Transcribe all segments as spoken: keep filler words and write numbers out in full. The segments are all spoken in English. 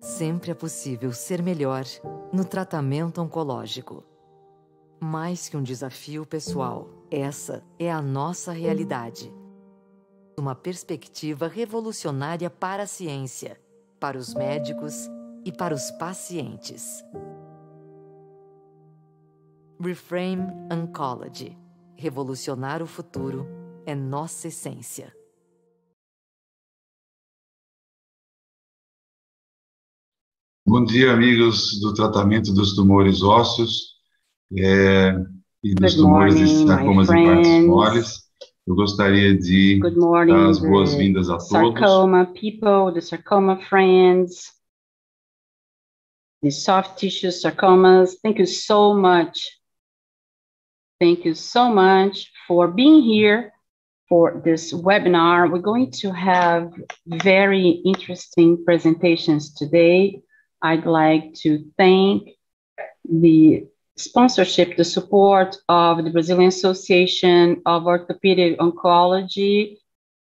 Sempre é possível ser melhor no tratamento oncológico. Mais que um desafio pessoal, essa é a nossa realidade. Uma perspectiva revolucionária para a ciência, para os médicos e para os pacientes. Reframe Oncology. Revolucionar o futuro é nossa essência. Bom dia, amigos do tratamento dos tumores ósseos é, e dos Good tumores morning, de sarcomas e partes moles. Eu gostaria de morning, dar as boas-vindas a sarcoma todos. People, the sarcoma friends, the soft tissue sarcomas. Thank you so much. Thank you so much for being here for this webinar. We're going to have very interesting presentations today. I'd like to thank the sponsorship, the support of the Brazilian Association of Orthopedic Oncology,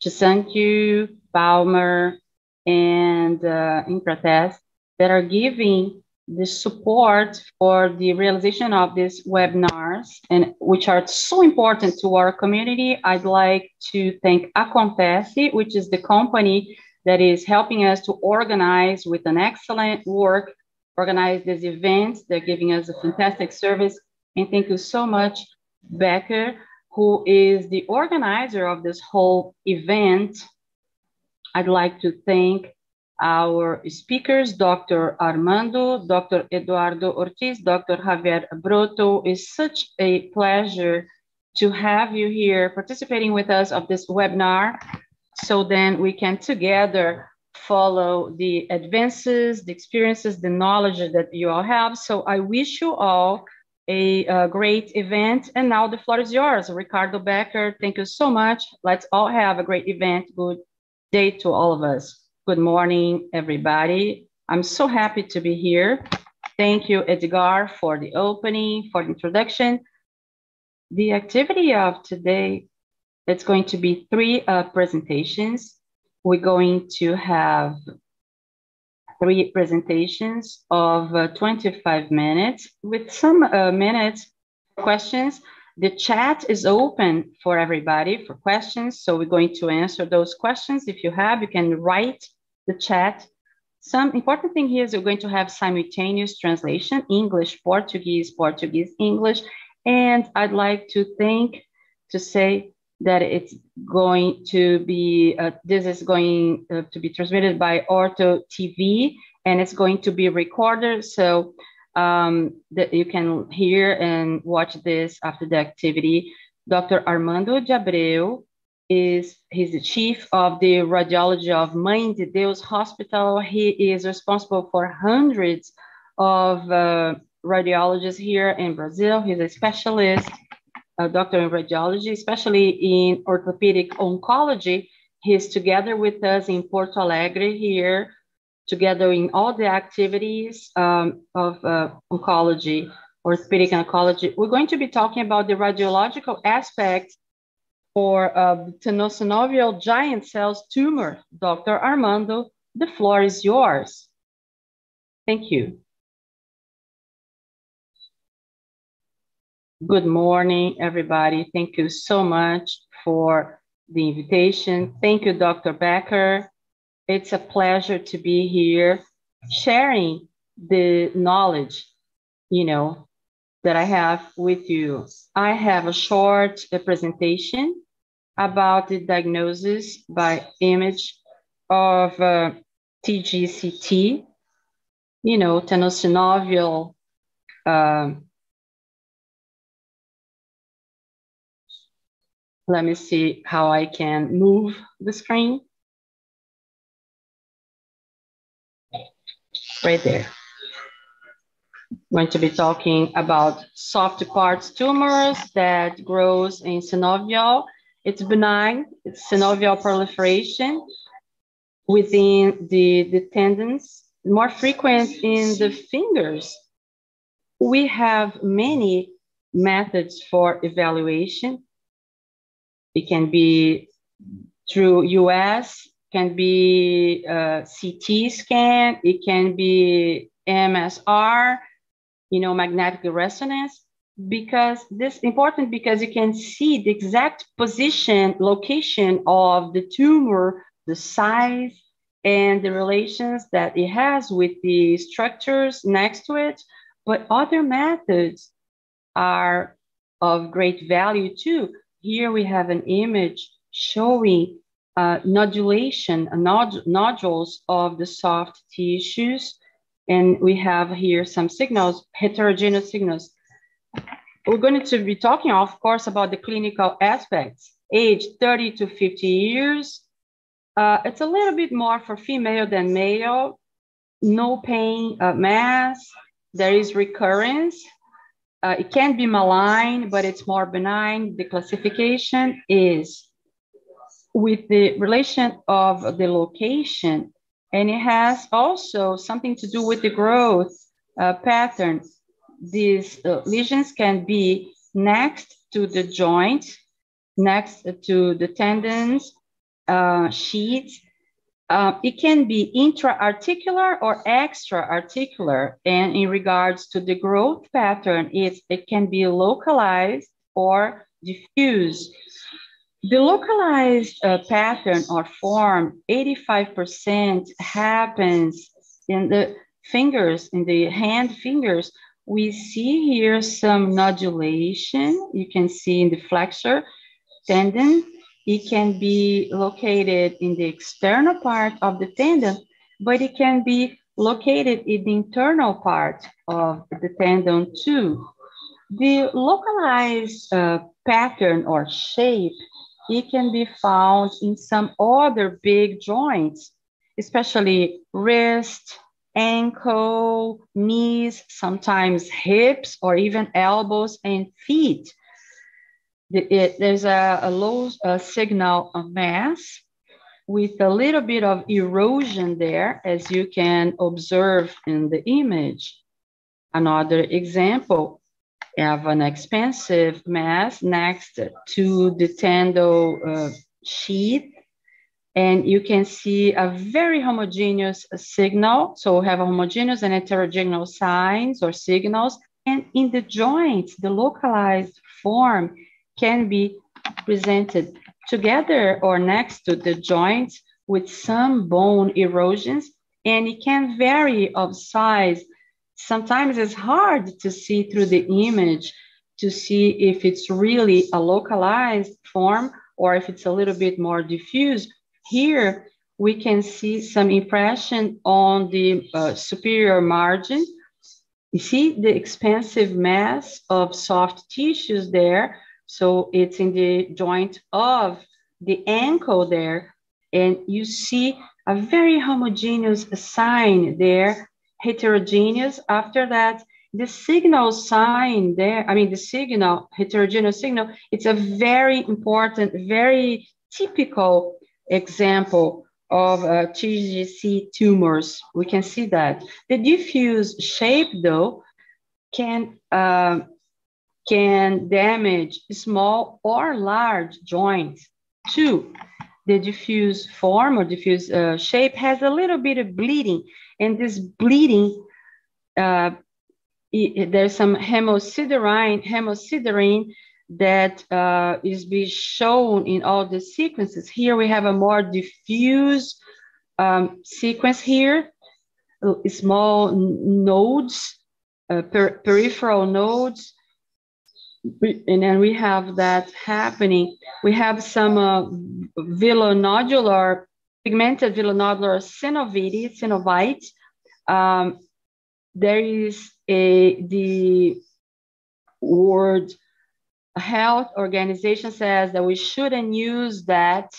Jasanku, Balmer, and uh, Intratest that are giving the support for the realization of these webinars, and which are so important to our community. I'd like to thank Aquantesi, which is the company that is helping us to organize with an excellent work, organize these events. They're giving us a fantastic service. And thank you so much, Becker, who is the organizer of this whole event. I'd like to thank our speakers, Doctor Armando, Doctor Eduardo Ortiz, Doctor Javier Broto. It's such a pleasure to have you here participating with us of this webinar. So then we can together follow the advances, the experiences, the knowledge that you all have. So I wish you all a, a great event. And now the floor is yours, Ricardo Becker. Thank you so much. Let's all have a great event. Good day to all of us. Good morning, everybody. I'm so happy to be here. Thank you, Edgar, for the opening, for the introduction. The activity of today, it's going to be three uh, presentations. We're going to have three presentations of uh, twenty-five minutes with some uh, minutes questions. The chat is open for everybody for questions. So we're going to answer those questions. If you have, you can write the chat. Some important thing here is we're going to have simultaneous translation, English, Portuguese, Portuguese, English. And I'd like to thank, to say, that it's going to be, uh, this is going uh, to be transmitted by Ortho T V, and it's going to be recorded, so um, that you can hear and watch this after the activity. Doctor Armando de Abreu is, he's the chief of the radiology of Mãe de Deus Hospital. He is responsible for hundreds of uh, radiologists here in Brazil. He's a specialist. A doctor in radiology, especially in orthopedic oncology. He's together with us in Porto Alegre here, together in all the activities um, of uh, oncology, orthopedic oncology. We're going to be talking about the radiological aspect for uh, tenosynovial giant cell tumor. Doctor Armando, the floor is yours. Thank you. Good morning, everybody. Thank you so much for the invitation. Thank you, Doctor Becker. It's a pleasure to be here sharing the knowledge, you know, that I have with you. I have a short presentation about the diagnosis by image of uh, T G C T, you know, tenosynovial uh, let me see how I can move the screen. Right there. I'm going to be talking about soft parts tumors that grows in synovial. It's benign, it's synovial proliferation within the, the tendons, more frequent in the fingers. We have many methods for evaluation. It can be through U S can be uh, C T scan, it can be M S R, you know, magnetic resonance, because this is important because you can see the exact position, location of the tumor, the size, and the relations that it has with the structures next to it. But other methods are of great value too. Here we have an image showing uh, nodulation, uh, nod nodules of the soft tissues. And we have here some signals, heterogeneous signals. We're going to be talking, of course, about the clinical aspects. Age thirty to fifty years. Uh, it's a little bit more for female than male. No pain uh, mass. There is recurrence. Uh, it can be malign, but it's more benign. The classification is with the relation of the location. And it has also something to do with the growth uh, pattern. These uh, lesions can be next to the joint, next to the tendons, uh, sheath. Uh, it can be intra-articular or extra-articular. And in regards to the growth pattern, it, it can be localized or diffuse. The localized uh, pattern or form, eighty-five percent happens in the fingers, in the hand fingers. We see here some nodulation. You can see in the flexor tendon. It can be located in the external part of the tendon, but it can be located in the internal part of the tendon too. The localized uh, pattern or shape, it can be found in some other big joints, especially wrist, ankle, knees, sometimes hips, or even elbows and feet. The, it, there's a, a low a signal of mass with a little bit of erosion there, as you can observe in the image. Another example, you have an expansive mass next to the tendon uh, sheath, and you can see a very homogeneous signal. So we have a homogeneous and heterogeneous signs or signals. And in the joints, the localized form can be presented together or next to the joints with some bone erosions, and it can vary of size. Sometimes it's hard to see through the image to see if it's really a localized form or if it's a little bit more diffuse. Here, we can see some impression on the uh, superior margin. You see the expansive mass of soft tissues there. So it's in the joint of the ankle there. And you see a very homogeneous sign there, heterogeneous. After that, the signal sign there, I mean, the signal, heterogeneous signal, it's a very important, very typical example of uh, T G C tumors. We can see that. The diffuse shape, though, can, uh, can damage small or large joints, too. The diffuse form or diffuse uh, shape has a little bit of bleeding. And this bleeding, uh, it, there's some hemosiderin, hemosiderin that uh, is being shown in all the sequences. Here we have a more diffuse um, sequence here, small nodes, uh, per peripheral nodes. And then we have that happening. We have some uh, villonodular, pigmented villonodular synovitis, synovites. Um, there is a, the World Health Organization says that we shouldn't use that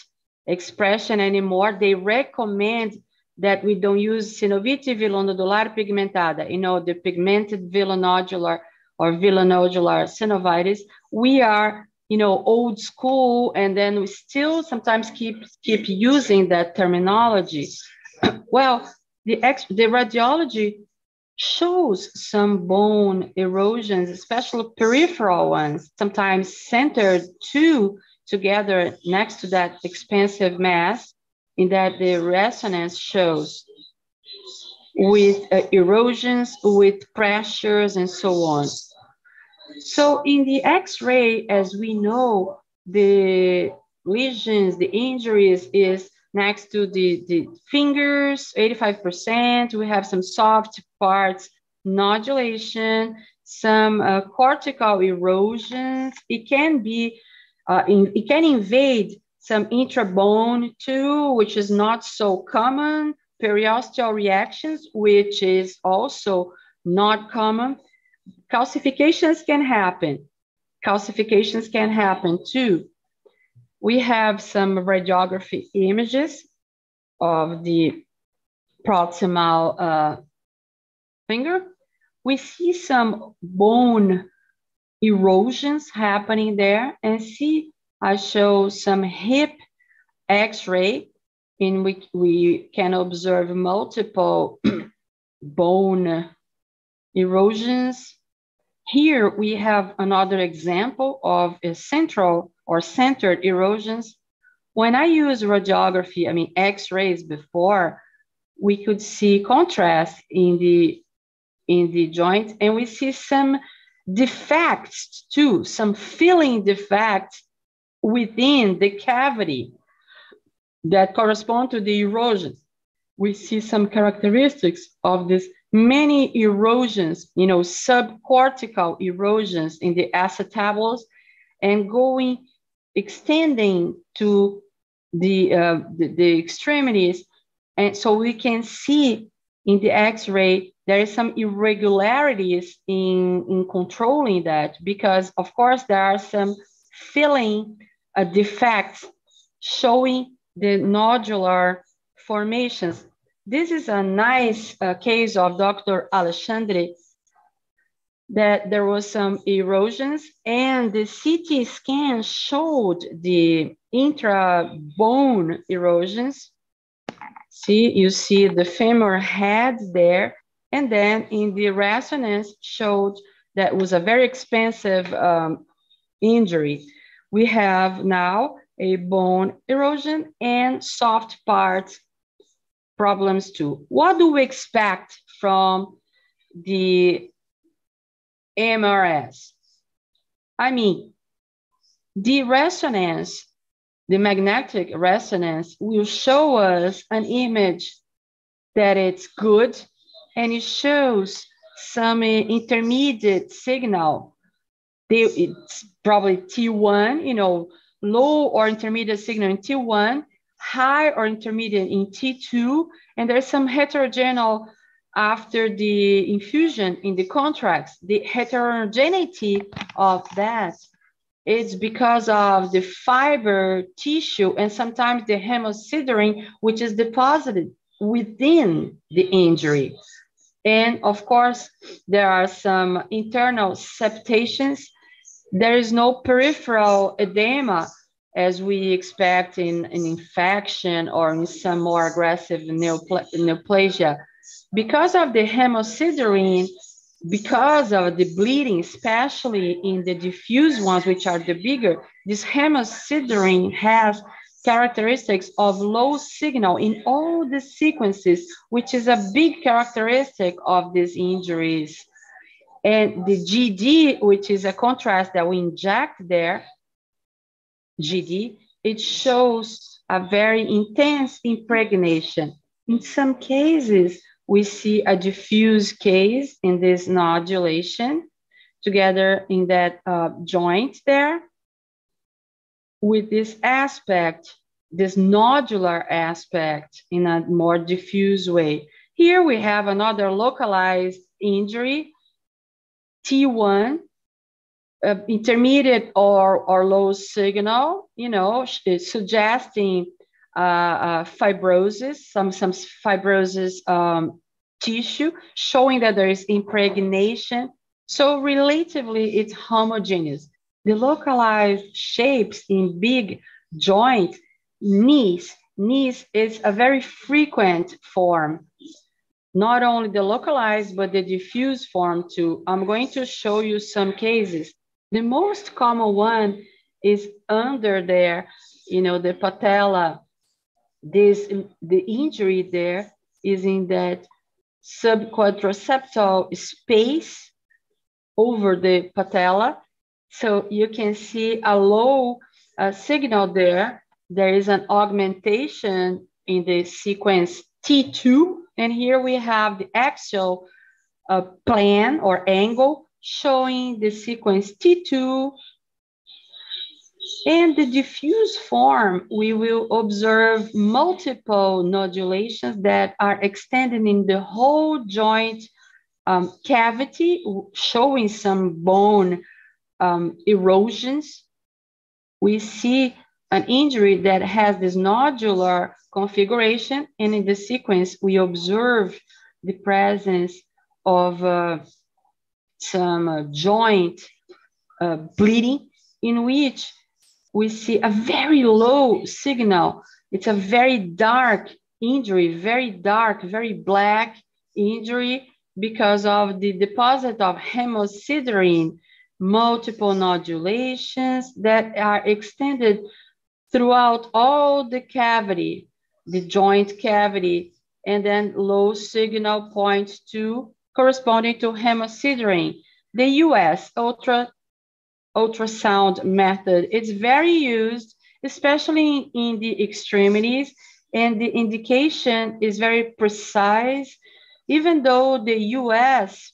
expression anymore. They recommend that we don't use synovite villonodular pigmentada, you know, the pigmented villonodular or villonodular synovitis. We are, you know, old school, and then we still sometimes keep keep using that terminology. Well, the ex the radiology shows some bone erosions, especially peripheral ones, sometimes centered two together next to that expansive mass. in that the resonance shows with uh, erosions, with pressures, and so on. So in the X-ray, as we know, the lesions, the injuries is next to the, the fingers, eighty-five percent. We have some soft parts, nodulation, some uh, cortical erosions. It can be, uh, in, it can invade some intrabone too, which is not so common. Periosteal reactions, which is also not common. Calcifications can happen. Calcifications can happen too. We have some radiography images of the proximal uh, finger. We see some bone erosions happening there, and see, I show some hip X-ray in which we can observe multiple bone erosions. Here we have another example of a central or centered erosions. When I use radiography, I mean X-rays before, we could see contrast in the, in the joint, and we see some defects too, some filling defects within the cavity that correspond to the erosions. We see some characteristics of this many erosions, you know, subcortical erosions in the acetabules, and going, extending to the, uh, the, the extremities. And so we can see in the X-ray, there is some irregularities in, in controlling that, because of course there are some filling uh, defects showing the nodular formations. This is a nice uh, case of Doctor Alexandri, that there was some erosions, and the C T scan showed the intra-bone erosions. See, you see the femur head there, and then in the resonance showed that was a very expensive um, injury. We have now a bone erosion and soft parts problems too. What do we expect from the M R S? I mean, the resonance, the magnetic resonance will show us an image that it's good, and it shows some intermediate signal. They, it's probably T one, you know, low or intermediate signal in T one, high or intermediate in T two, and there's some heterogeneity after the infusion in the contracts. The heterogeneity of that is because of the fiber tissue and sometimes the hemosiderin, which is deposited within the injury. And of course, there are some internal septations. There is no peripheral edema as we expect in an infection or in some more aggressive neopla neoplasia. Because of the hemosiderin, because of the bleeding, especially in the diffuse ones, which are the bigger, this hemosiderin has characteristics of low signal in all the sequences, which is a big characteristic of these injuries. And the G D, which is a contrast that we inject there, G D, it shows a very intense impregnation. In some cases, we see a diffuse case in this nodulation together in that uh, joint there with this aspect, this nodular aspect in a more diffuse way. Here we have another localized injury, T one, uh, intermediate or, or low signal, you know, suggesting uh, uh, fibrosis, some, some fibrosis um, tissue, showing that there is impregnation. So relatively, it's homogeneous. The localized shapes in big joint, knees, knees is a very frequent form. Not only the localized, but the diffuse form too. I'm going to show you some cases. The most common one is under there, you know, the patella this, the injury there is in that subquadriceptal space over the patella. So you can see a low uh, signal there. There is an augmentation in the sequence T two. And here we have the axial uh, plan or angle showing the sequence T two. And the diffuse form, we will observe multiple nodulations that are extended in the whole joint um, cavity, showing some bone um, erosions. We see an injury that has this nodular configuration, and in the sequence, we observe the presence of uh, some uh, joint uh, bleeding, in which we see a very low signal. It's a very dark injury, very dark, very black injury because of the deposit of hemosiderin, multiple nodulations that are extended throughout all the cavity, the joint cavity, and then low signal points to corresponding to hemosiderin. The U S ultra, ultrasound method, it's very used, especially in the extremities, and the indication is very precise, even though the U S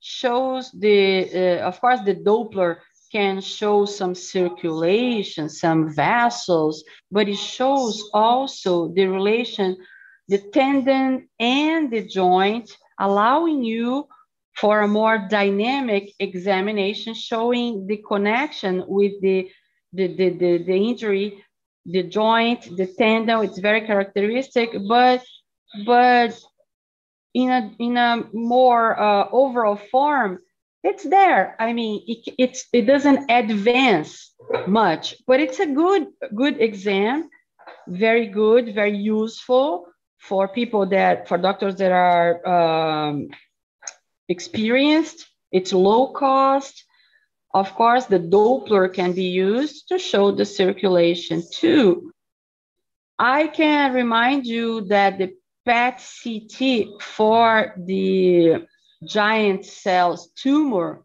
shows the, uh, of course, the Doppler can show some circulation, some vessels, but it shows also the relation, the tendon and the joint, allowing you for a more dynamic examination, showing the connection with the, the, the, the, the injury, the joint, the tendon. It's very characteristic, but, but in, a, in a more uh, overall form, it's there. I mean, it, it's, it doesn't advance much, but it's a good, good exam. Very good, very useful for people that, for doctors that are um, experienced. It's low cost. Of course, the Doppler can be used to show the circulation too. I can remind you that the PET C T for the giant cells tumor,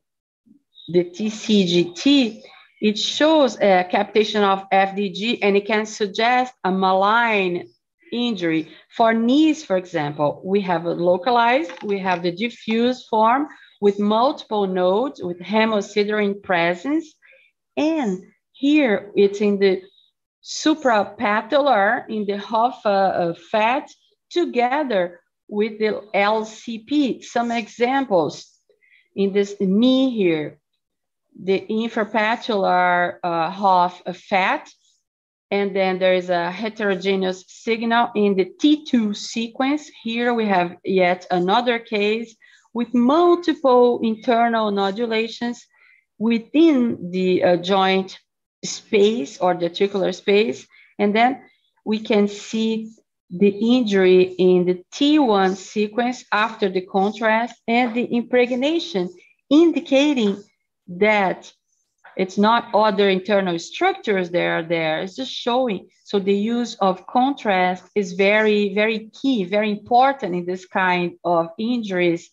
the T C G T, it shows a captation of F D G, and it can suggest a malign injury. For knees, for example, we have a localized, we have the diffuse form with multiple nodes with hemosiderin presence. And here it's in the suprapatellar, in the Hoffa uh, fat, together with the L C P. Some examples in this knee here, the infrapatellar uh, half of fat, and then there is a heterogeneous signal in the T two sequence. Here we have yet another case with multiple internal nodulations within the uh, joint space or the articular space, and then we can see the injury in the T one sequence after the contrast and the impregnation, indicating that it's not other internal structures that are there, it's just showing. So the use of contrast is very, very key, very important in this kind of injuries.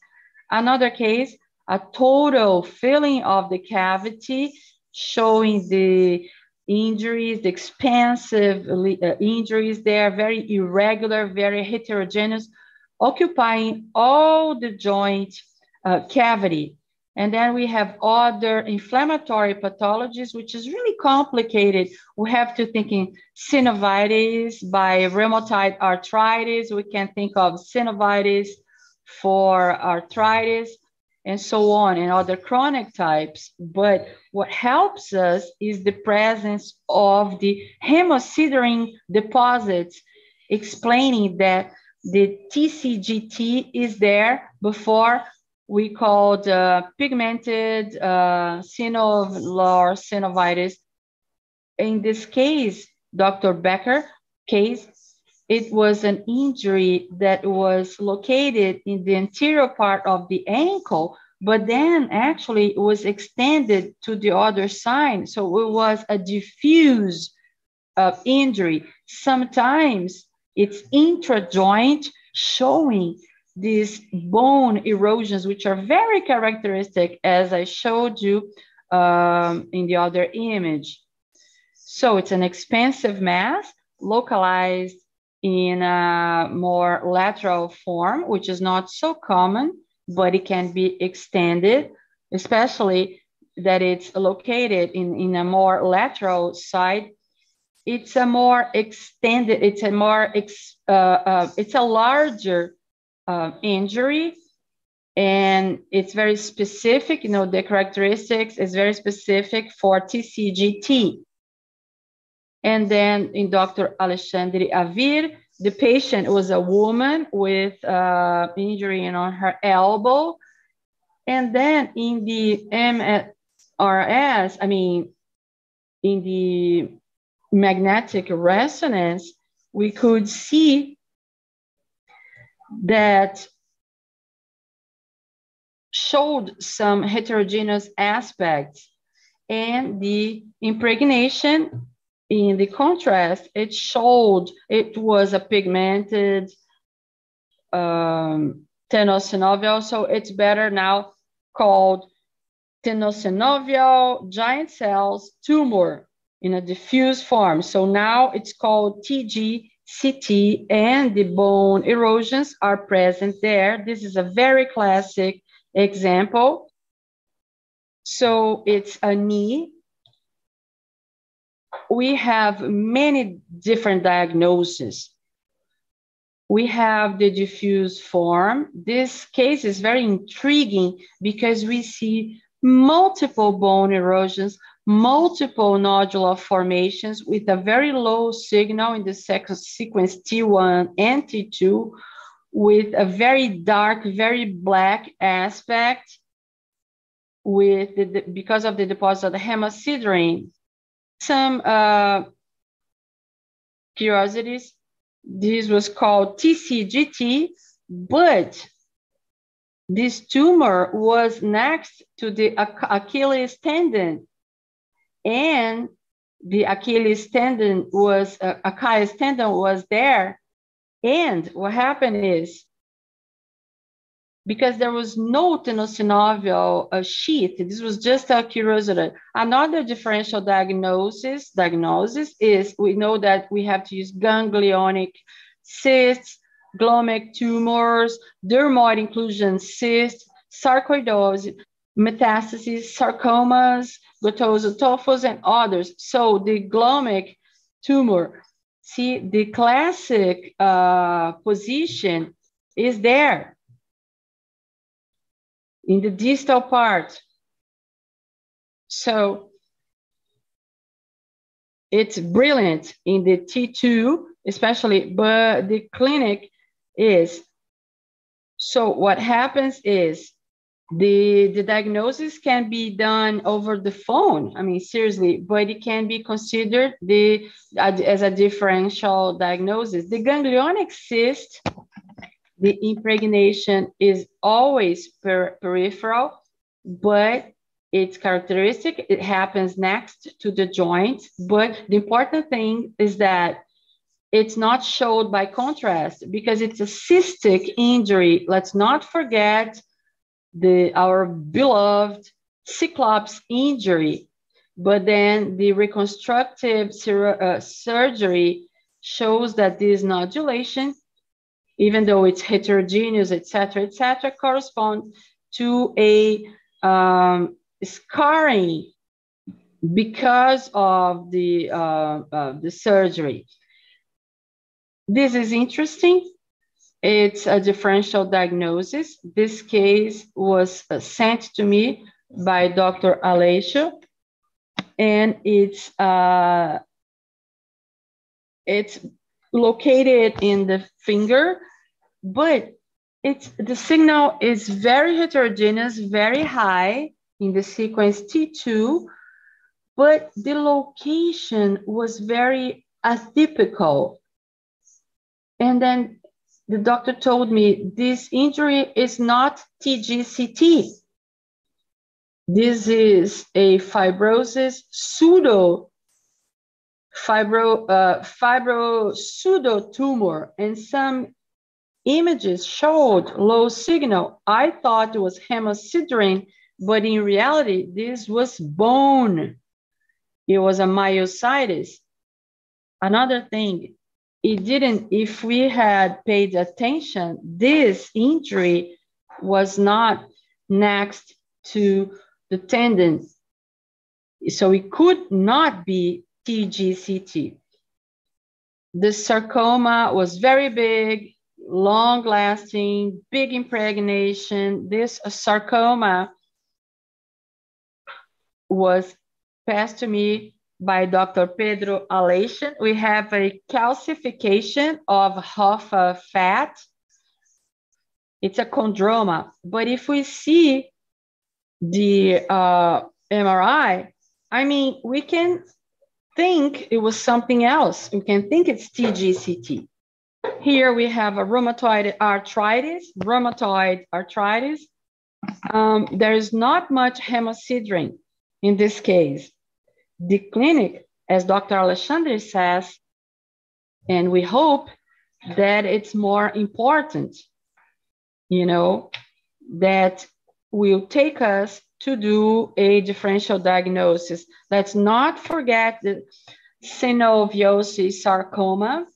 Another case, a total filling of the cavity, showing the injuries, the expansive injuries. They are very irregular, very heterogeneous, occupying all the joint uh, cavity. And then we have other inflammatory pathologies, which is really complicated. We have to think in synovitis by rheumatoid arthritis. We can think of synovitis for arthritis, and so on, and other chronic types. But what helps us is the presence of the hemosiderin deposits, explaining that the T C G T is there before we called uh, pigmented uh, synovial synovitis. In this case, Doctor Becker case, it was an injury that was located in the anterior part of the ankle, but then actually it was extended to the other side. So it was a diffuse uh, injury. Sometimes It's intrajoint, showing these bone erosions, which are very characteristic, as I showed you um, in the other image. So it's an expansive mass localized in a more lateral form, which is not so common, but it can be extended, especially that it's located in, in a more lateral side. It's a more extended, it's a more, ex, uh, uh, it's a larger uh, injury, and it's very specific. You know, the characteristics is very specific for T C G T. And then in Doctor Alexandri Avir, the patient was a woman with uh, injury on her elbow. And then in the M R S, I mean, in the magnetic resonance, we could see that showed some heterogeneous aspects, and the impregnation in the contrast, it showed it was a pigmented um, tenosynovial, so it's better now called tenosynovial giant cells tumor in a diffuse form. So now it's called T G C T, and the bone erosions are present there. This is a very classic example. So it's a knee. We have many different diagnoses. We have the diffuse form. This case is very intriguing because we see multiple bone erosions, multiple nodular formations with a very low signal in the second sequence T one and T two, with a very dark, very black aspect with the, because of the deposit of the hemosiderin. Some uh, curiosities. This was called T C G T, but this tumor was next to the Achilles tendon, and the Achilles tendon was uh, Achilles tendon was there. And what happened is, because there was no tenosynovial uh, sheath, this was just a curiosity. Another differential diagnosis, diagnosis is, we know that we have to use ganglionic cysts, glomic tumors, dermoid inclusion cysts, sarcoidosis, metastases, sarcomas, gotosotophos, and others. So the glomic tumor, see the classic uh, position is there. In the distal part. So it's brilliant in the T two, especially, but the clinic is. So what happens is the, the diagnosis can be done over the phone. I mean, seriously, but it can be considered the, as a differential diagnosis. The ganglionic cyst, the impregnation is always per peripheral, but it's characteristic. It happens next to the joint, but the important thing is that it's not showed by contrast because it's a cystic injury. Let's not forget the our beloved Cyclops injury, but then the reconstructive sur uh, surgery shows that this nodulation, even though it's heterogeneous, et cetera, et cetera, corresponds to a um, scarring because of the, uh, uh, the surgery. This is interesting. It's a differential diagnosis. This case was uh, sent to me by Doctor Alation, and it's, uh, it's located in the finger, but it's, the signal is very heterogeneous, very high in the sequence T two, but the location was very atypical. And then the doctor told me this injury is not T G C T. This is a fibrosis pseudo fibro, uh, fibro pseudotumor, and some images showed low signal. I thought it was hemosiderin, but in reality, this was bone. It was a myositis. Another thing, it didn't, if we had paid attention, this injury was not next to the tendon. So it could not be T G C T. The sarcoma was very big, long-lasting, big impregnation. This sarcoma was passed to me by Doctor Pedro Alation. We have a calcification of Hoffa fat. It's a chondroma. But if we see the uh, M R I, I mean, we can think it was something else. We can think it's T G C T. Here we have a rheumatoid arthritis, rheumatoid arthritis. Um, there is not much hemosiderin in this case. The clinic, as Doctor Alexandri says, and we hope that it's more important, you know, that will take us to do a differential diagnosis. Let's not forget the synovial sarcoma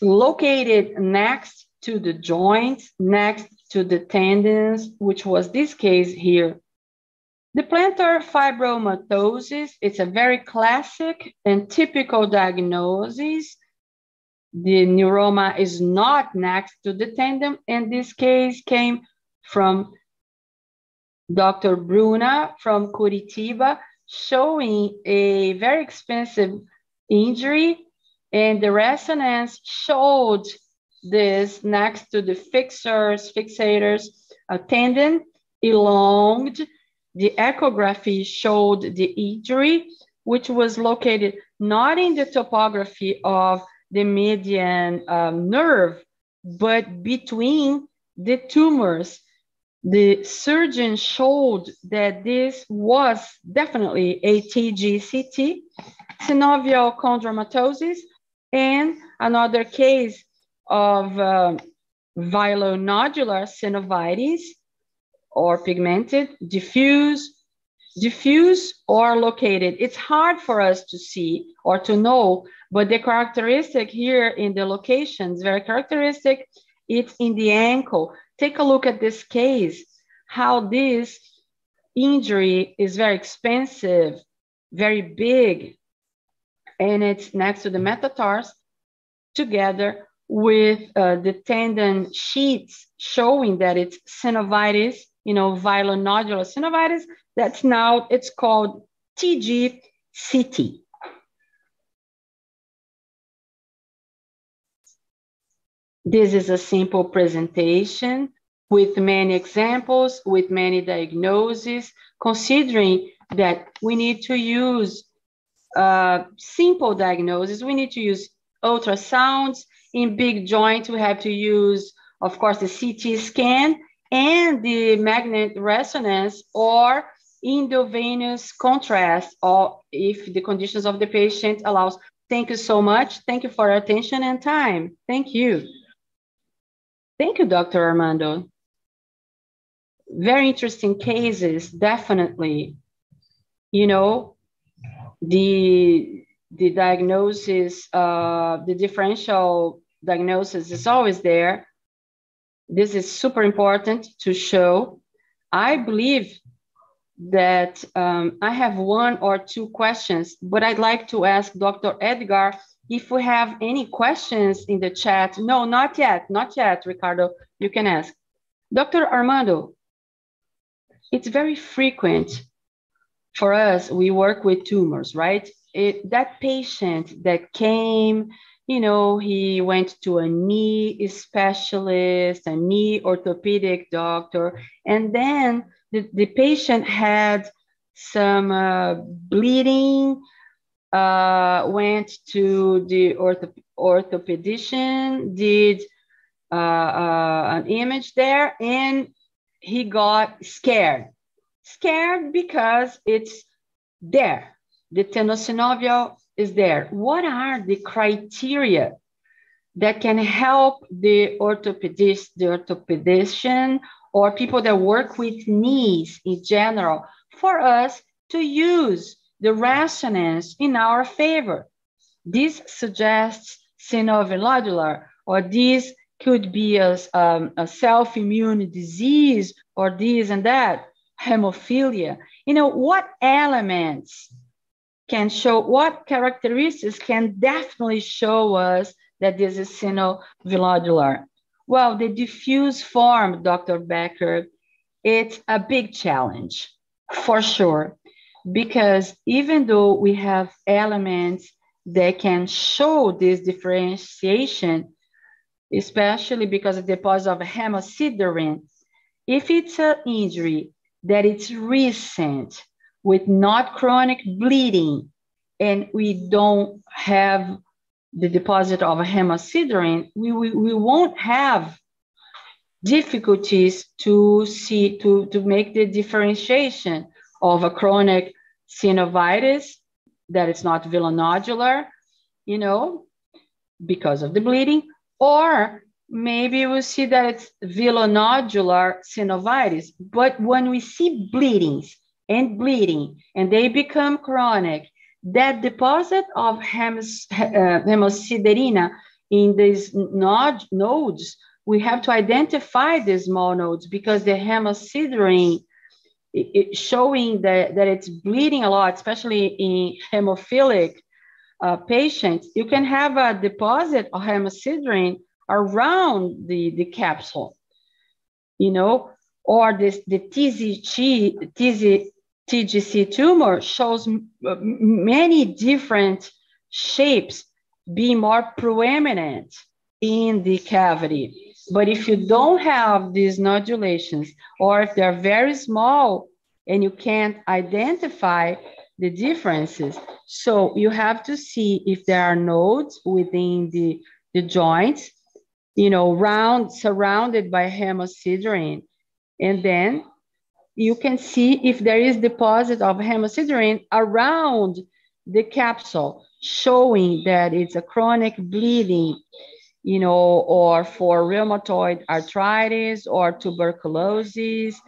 located next to the joints, next to the tendons, which was this case here. The plantar fibromatosis, it's a very classic and typical diagnosis. The neuroma is not next to the tendon, and this case came from Doctor Bruna from Curitiba, showing a very expensive injury, and the resonance showed this next to the fixers, fixators, a tendon elonged. The echography showed the injury, which was located not in the topography of the median um, nerve, but between the tumors. The surgeon showed that this was definitely a T G C T, synovial chondromatosis, and another case of uh, villonodular synovitis, or pigmented, diffuse, diffuse or located. It's hard for us to see or to know, but the characteristic here in the locations, very characteristic, it's in the ankle. Take a look at this case, how this injury is very expensive, very big, and it's next to the metatarsus together with uh, the tendon sheets, showing that it's synovitis, you know, villonodular synovitis. That's now, it's called T G C T. This is a simple presentation with many examples, with many diagnoses, considering that we need to use uh, simple diagnoses. We need to use ultrasounds. In big joints, we have to use, of course, the C T scan and the magnet resonance or endovenous contrast, or if the conditions of the patient allows. Thank you so much. Thank you for your attention and time. Thank you. Thank you, Doctor Armando. Very interesting cases, definitely. You know, the... The diagnosis, uh, the differential diagnosis is always there. This is super important to show. I believe that um, I have one or two questions, but I'd like to ask Doctor Edgar if we have any questions in the chat. No, not yet, not yet, Ricardo, you can ask. Doctor Armando, it's very frequent for us, we work with tumors, right? It, that patient that came, you know, he went to a knee specialist, a knee orthopedic doctor, and then the, the patient had some uh, bleeding, uh, went to the orthop orthopedician, did uh, uh, an image there, and he got scared. Scared because it's there. The tenosynovial is there? What are the criteria that can help the orthopedist, the orthopedician, or people that work with knees in general, for us to use the resonance in our favor? This suggests synovial, or this could be a, um, a self-immune disease, or this and that, hemophilia. You know, what elements can show, what characteristics can definitely show us that this is synovial? Well, the diffuse form, Doctor Becker, it's a big challenge, for sure, because even though we have elements that can show this differentiation, especially because of the deposit of hemosiderin, if it's an injury that it's recent with not chronic bleeding and we don't have the deposit of hemosiderin, we, we, we won't have difficulties to see, to, to make the differentiation of a chronic synovitis that is not villonodular, you know, because of the bleeding, or maybe we'll see that it's villonodular synovitis. But when we see bleedings and bleeding and they become chronic, that deposit of hemos, uh, hemosiderina in these nod, nodes, we have to identify these small nodes because the hemosiderin it, it showing that, that it's bleeding a lot, especially in hemophilic uh, patients. You can have a deposit of hemosiderin around the, the capsule, you know, or this, the T Z G, T Z, T G C tumor shows many different shapes being more prominent in the cavity. But if you don't have these nodulations, or if they're very small and you can't identify the differences, so you have to see if there are nodes within the, the joints, you know, round, surrounded by hemosiderin. And then you can see if there is deposit of hemosiderin around the capsule, showing that it's a chronic bleeding, you know, or for rheumatoid arthritis or tuberculosis.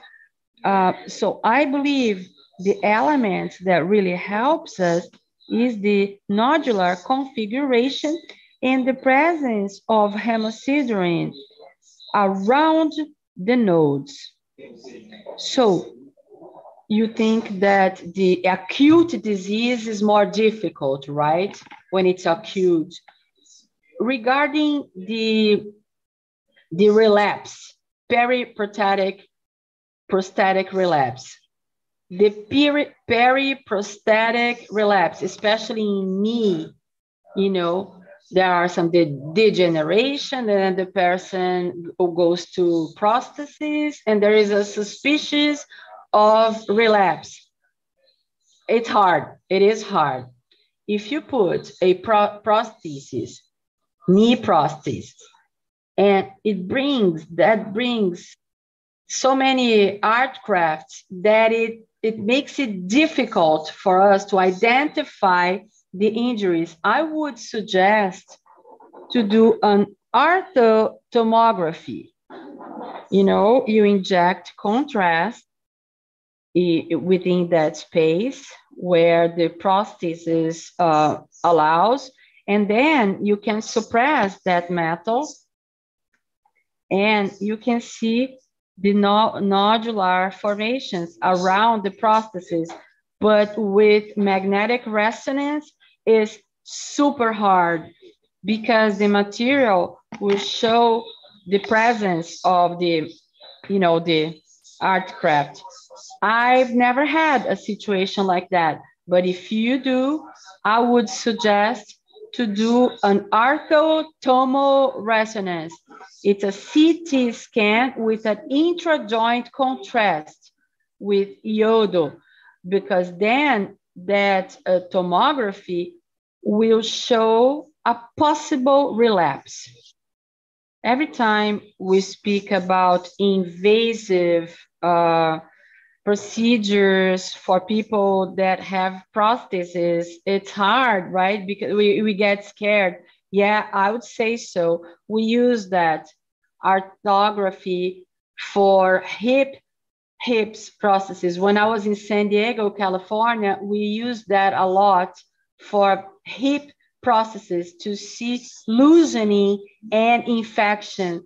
Uh, so I believe the element that really helps us is the nodular configuration and the presence of hemosiderin around the nodes. So you think that the acute disease is more difficult, right? When it's acute. Regarding the, the relapse, periprosthetic prosthetic relapse, the peri, periprosthetic relapse, especially in knee, you know, there are some de degeneration, and then the person goes to prosthesis, and there is a suspicion of relapse. It's hard. It is hard. If you put a pro prosthesis, knee prosthesis, and it brings, that brings so many art crafts that it, it makes it difficult for us to identify the injuries. I would suggest to do an orthotomography. You know, you inject contrast within that space where the prosthesis uh, allows, and then you can suppress that metal, and you can see the no nodular formations around the prosthesis. But with magnetic resonance, is super hard because the material will show the presence of the, you know, the art craft. I've never had a situation like that, but if you do, I would suggest to do an orthotomo resonance. It's a C T scan with an intra-joint contrast with iodo, because then that uh, tomography will show a possible relapse. Every time we speak about invasive uh, procedures for people that have prostheses, it's hard, right? Because we, we get scared. Yeah, I would say so. We use that arthrography for hip hips processes. When I was in San Diego, California, we used that a lot for hip processes to see loosening and infection.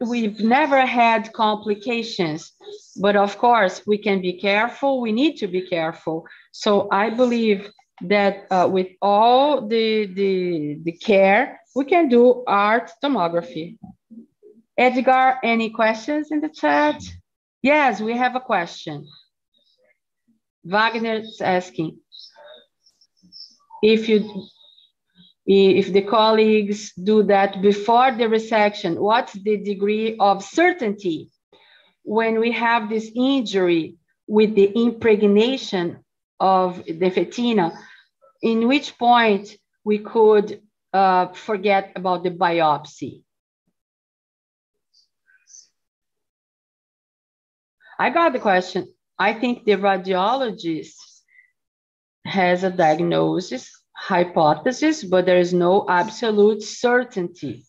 We've never had complications, but of course we can be careful. We need to be careful. So I believe that uh, with all the, the, the care, we can do art tomography. Edgar, any questions in the chat? Yes, we have a question. Wagner is asking if you, if the colleagues do that before the resection, what's the degree of certainty when we have this injury with the impregnation of the retina, in which point we could uh, forget about the biopsy? I got the question. I think the radiologist has a diagnosis hypothesis, but there is no absolute certainty.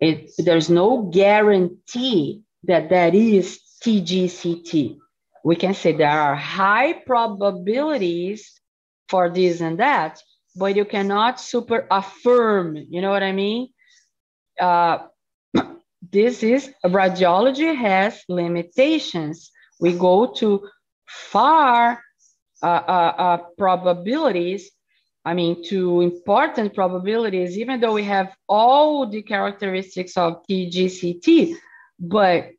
It, there's no guarantee that that is T G C T. We can say there are high probabilities for this and that, but you cannot super affirm, you know what I mean? Uh, this is, radiology has limitations. We go to far uh, uh, uh, probabilities, I mean, to important probabilities, even though we have all the characteristics of T G C T, but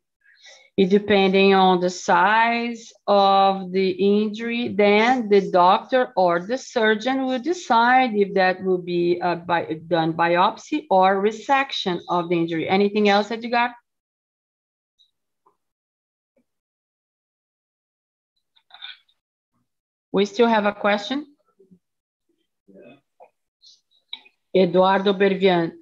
it depending on the size of the injury, then the doctor or the surgeon will decide if that will be a bi done biopsy or resection of the injury. Anything else that you got? We still have a question? Eduardo Bervian,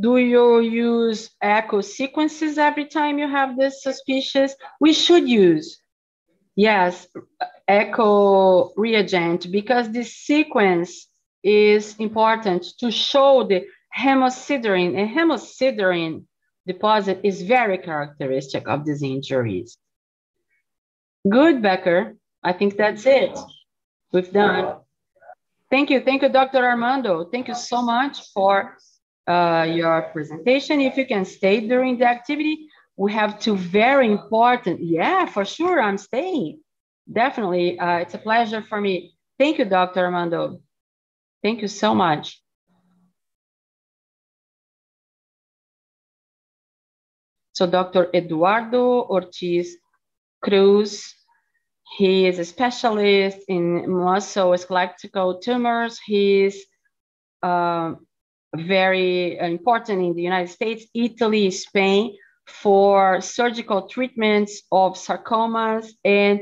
do you use echo sequences every time you have this suspicious? We should use, yes, echo reagent, because this sequence is important to show the hemosiderin, and hemosiderin deposit is very characteristic of these injuries. Good, Becker. I think that's it. We've done. Thank you. Thank you, Doctor Armando. Thank you so much for uh, your presentation. If you can stay during the activity, we have two very important. Yeah, for sure. I'm staying. Definitely. Uh, it's a pleasure for me. Thank you, Doctor Armando. Thank you so much. So Doctor Eduardo Ortiz Cruz, he is a specialist in muscle skeletal tumors. He's uh, very important in the United States, Italy, Spain, for surgical treatments of sarcomas and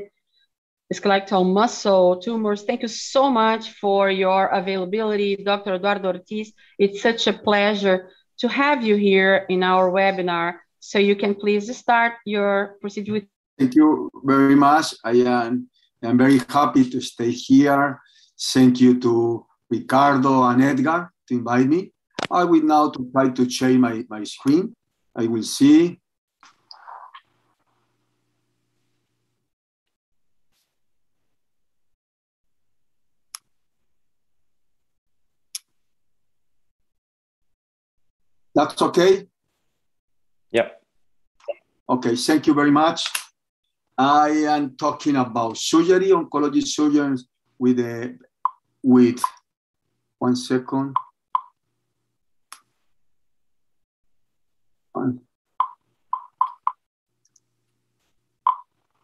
skeletal muscle tumors. Thank you so much for your availability, Doctor Eduardo Ortiz. It's such a pleasure to have you here in our webinar. So you can please start your procedure with. Thank you very much. I am I'm very happy to stay here. Thank you to Ricardo and Edgar to invite me. I will now to try to share my, my screen. I will see. That's okay? Yep. Okay, thank you very much. I am talking about surgery, oncology surgeons with a, with one second.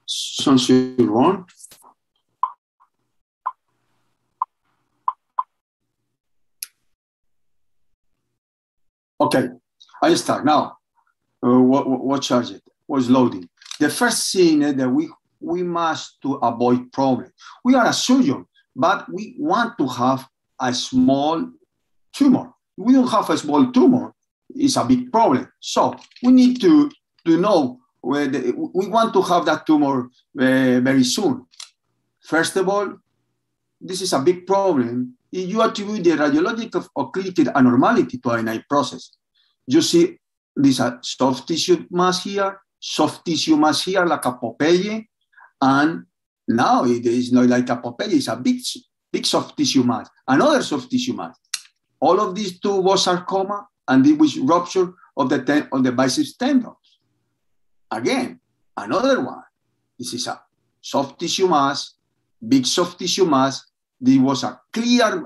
Something wrong. Okay, I start now. Uh, what, what charge it was loading. The first thing that we, we must to avoid problems. We are a surgeon, but we want to have a small tumor. We don't have a small tumor, it's a big problem. So we need to, to know we want to have that tumor uh, very soon. First of all, this is a big problem. If you attribute the radiologic or clinical abnormality to I N I process, you see this soft tissue mass here, soft tissue mass here, like a Popeye, and now it is not like a Popeye, it's a big, big soft tissue mass, another soft tissue mass. All of these two was sarcoma, and it was rupture of the, ten, of the biceps tendons. Again, another one. This is a soft tissue mass, big soft tissue mass. There was a clear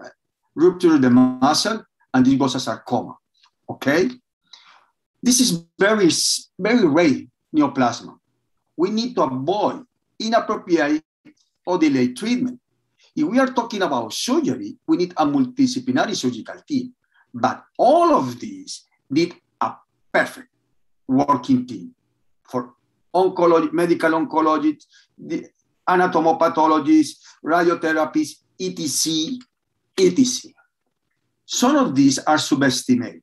rupture of the muscle, and it was a sarcoma, okay? This is very, very rare neoplasm. We need to avoid inappropriate or delayed treatment. If we are talking about surgery, we need a multidisciplinary surgical team, but all of these need a perfect working team for oncology, medical oncologists, anatomopathologists, radiotherapists, et cetera, et cetera. Some of these are subestimated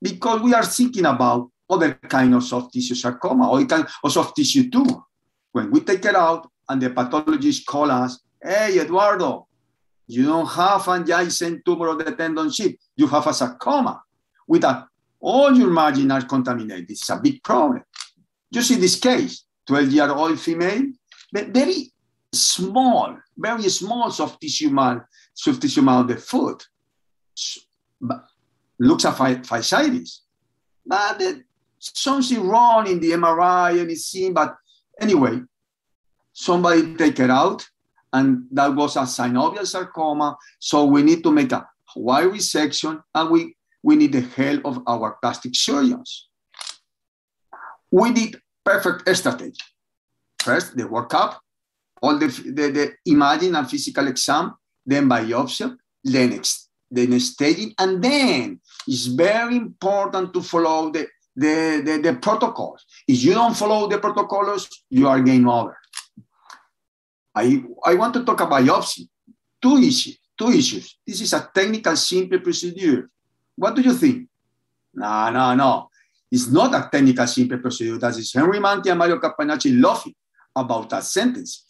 because we are thinking about other kind of soft tissue sarcoma or, can, or soft tissue tumor. When we take it out and the pathologist calls us, hey, Eduardo, you don't have an adjacent tumor of the tendon sheath. You have a sarcoma. With that, all your margins are contaminated. It's a big problem. You see this case, twelve-year-old female, but very small, very small soft tissue mass, soft tissue mass of the foot. But looks at fasciitis. But uh, something wrong in the M R I and it's seen, but anyway, somebody take it out, and that was a synovial sarcoma, so we need to make a wide resection, and we, we need the help of our plastic surgeons. We need perfect strategy. First, the workup, all the, the, the imaging and physical exam, then biopsy, then, then staging, and then it's very important to follow the, the, the, the protocols. If you don't follow the protocols, you are game over. I, I want to talk about biopsy. Two issues, two issues. This is a technical, simple procedure. What do you think? No, no, no. It's not a technical simple procedure. That is Henry Manti and Mario Campanacci laughing about that sentence.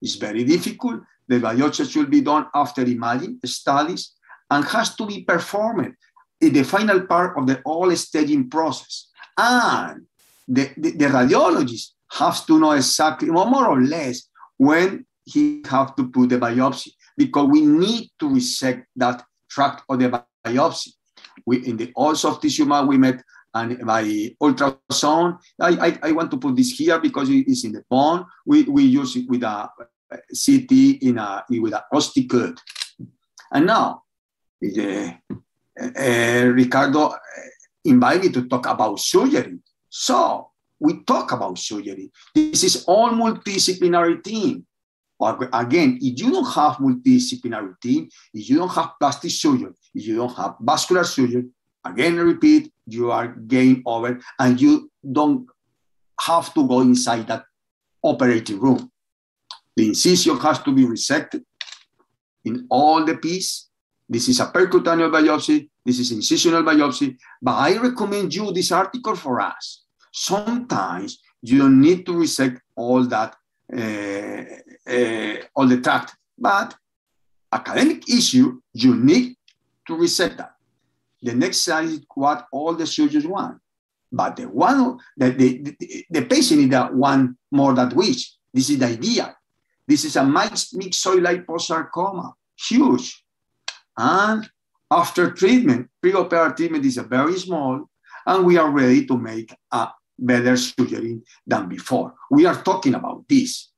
It's very difficult. The biopsy should be done after imaging studies and has to be performed in the final part of the whole staging process. And the, the, the radiologist has to know exactly, well, more or less, when he has to put the biopsy, because we need to resect that tract of the biopsy. We, in the all soft tissue mass, we met and by ultrasound. I, I, I want to put this here because it is in the bone. We, we use it with a C T in a, with an osticut. And now, uh, uh, Ricardo invited me to talk about surgery. So we talk about surgery. This is all multidisciplinary team. Again, if you don't have multidisciplinary team, if you don't have plastic surgeon, if you don't have vascular surgeon, again, I repeat, you are game over, and you don't have to go inside that operating room. The incision has to be resected in all the pieces. This is a percutaneous biopsy. This is incisional biopsy. But I recommend you this article for us. Sometimes you don't need to resect all that, uh, uh, all the tract, but academic issue, you need to resect that. The next slide is what all the surgeons want, but the one that the, the, the patient is that one more that wish. This is the idea. This is a mixed myxoid liposarcoma, huge. And after treatment, preoperative treatment is a very small, and we are ready to make a better surgery than before. We are talking about this.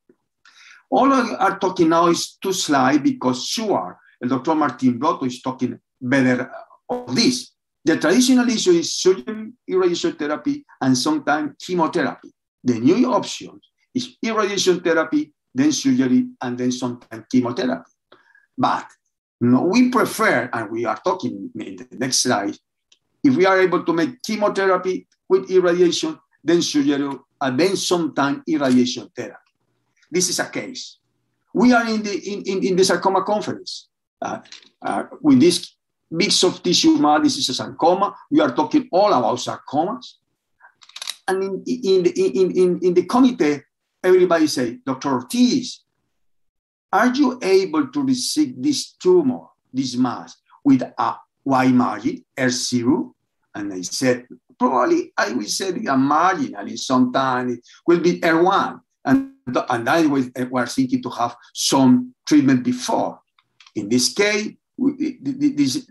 All I are talking now is two slides because sure, Doctor Martín Broto is talking better of this. The traditional issue is surgery, irradiation therapy, and sometimes chemotherapy. The new option is irradiation therapy, then surgery, and then sometimes chemotherapy. But no, we prefer, and we are talking in the next slide, if we are able to make chemotherapy with irradiation, then surgery, and then sometimes irradiation therapy. This is a case. We are in the, in, in, in the sarcoma conference. Uh, uh, with this big soft tissue mass, this is a sarcoma. We are talking all about sarcomas. And in, in, in, in, in the committee, everybody say, Doctor Ortiz, are you able to resect this tumor, this mass, with a Y margin, R zero? And I said, probably I will say a marginally, sometimes it will be R one. And, and I was, was thinking to have some treatment before. In this case, this,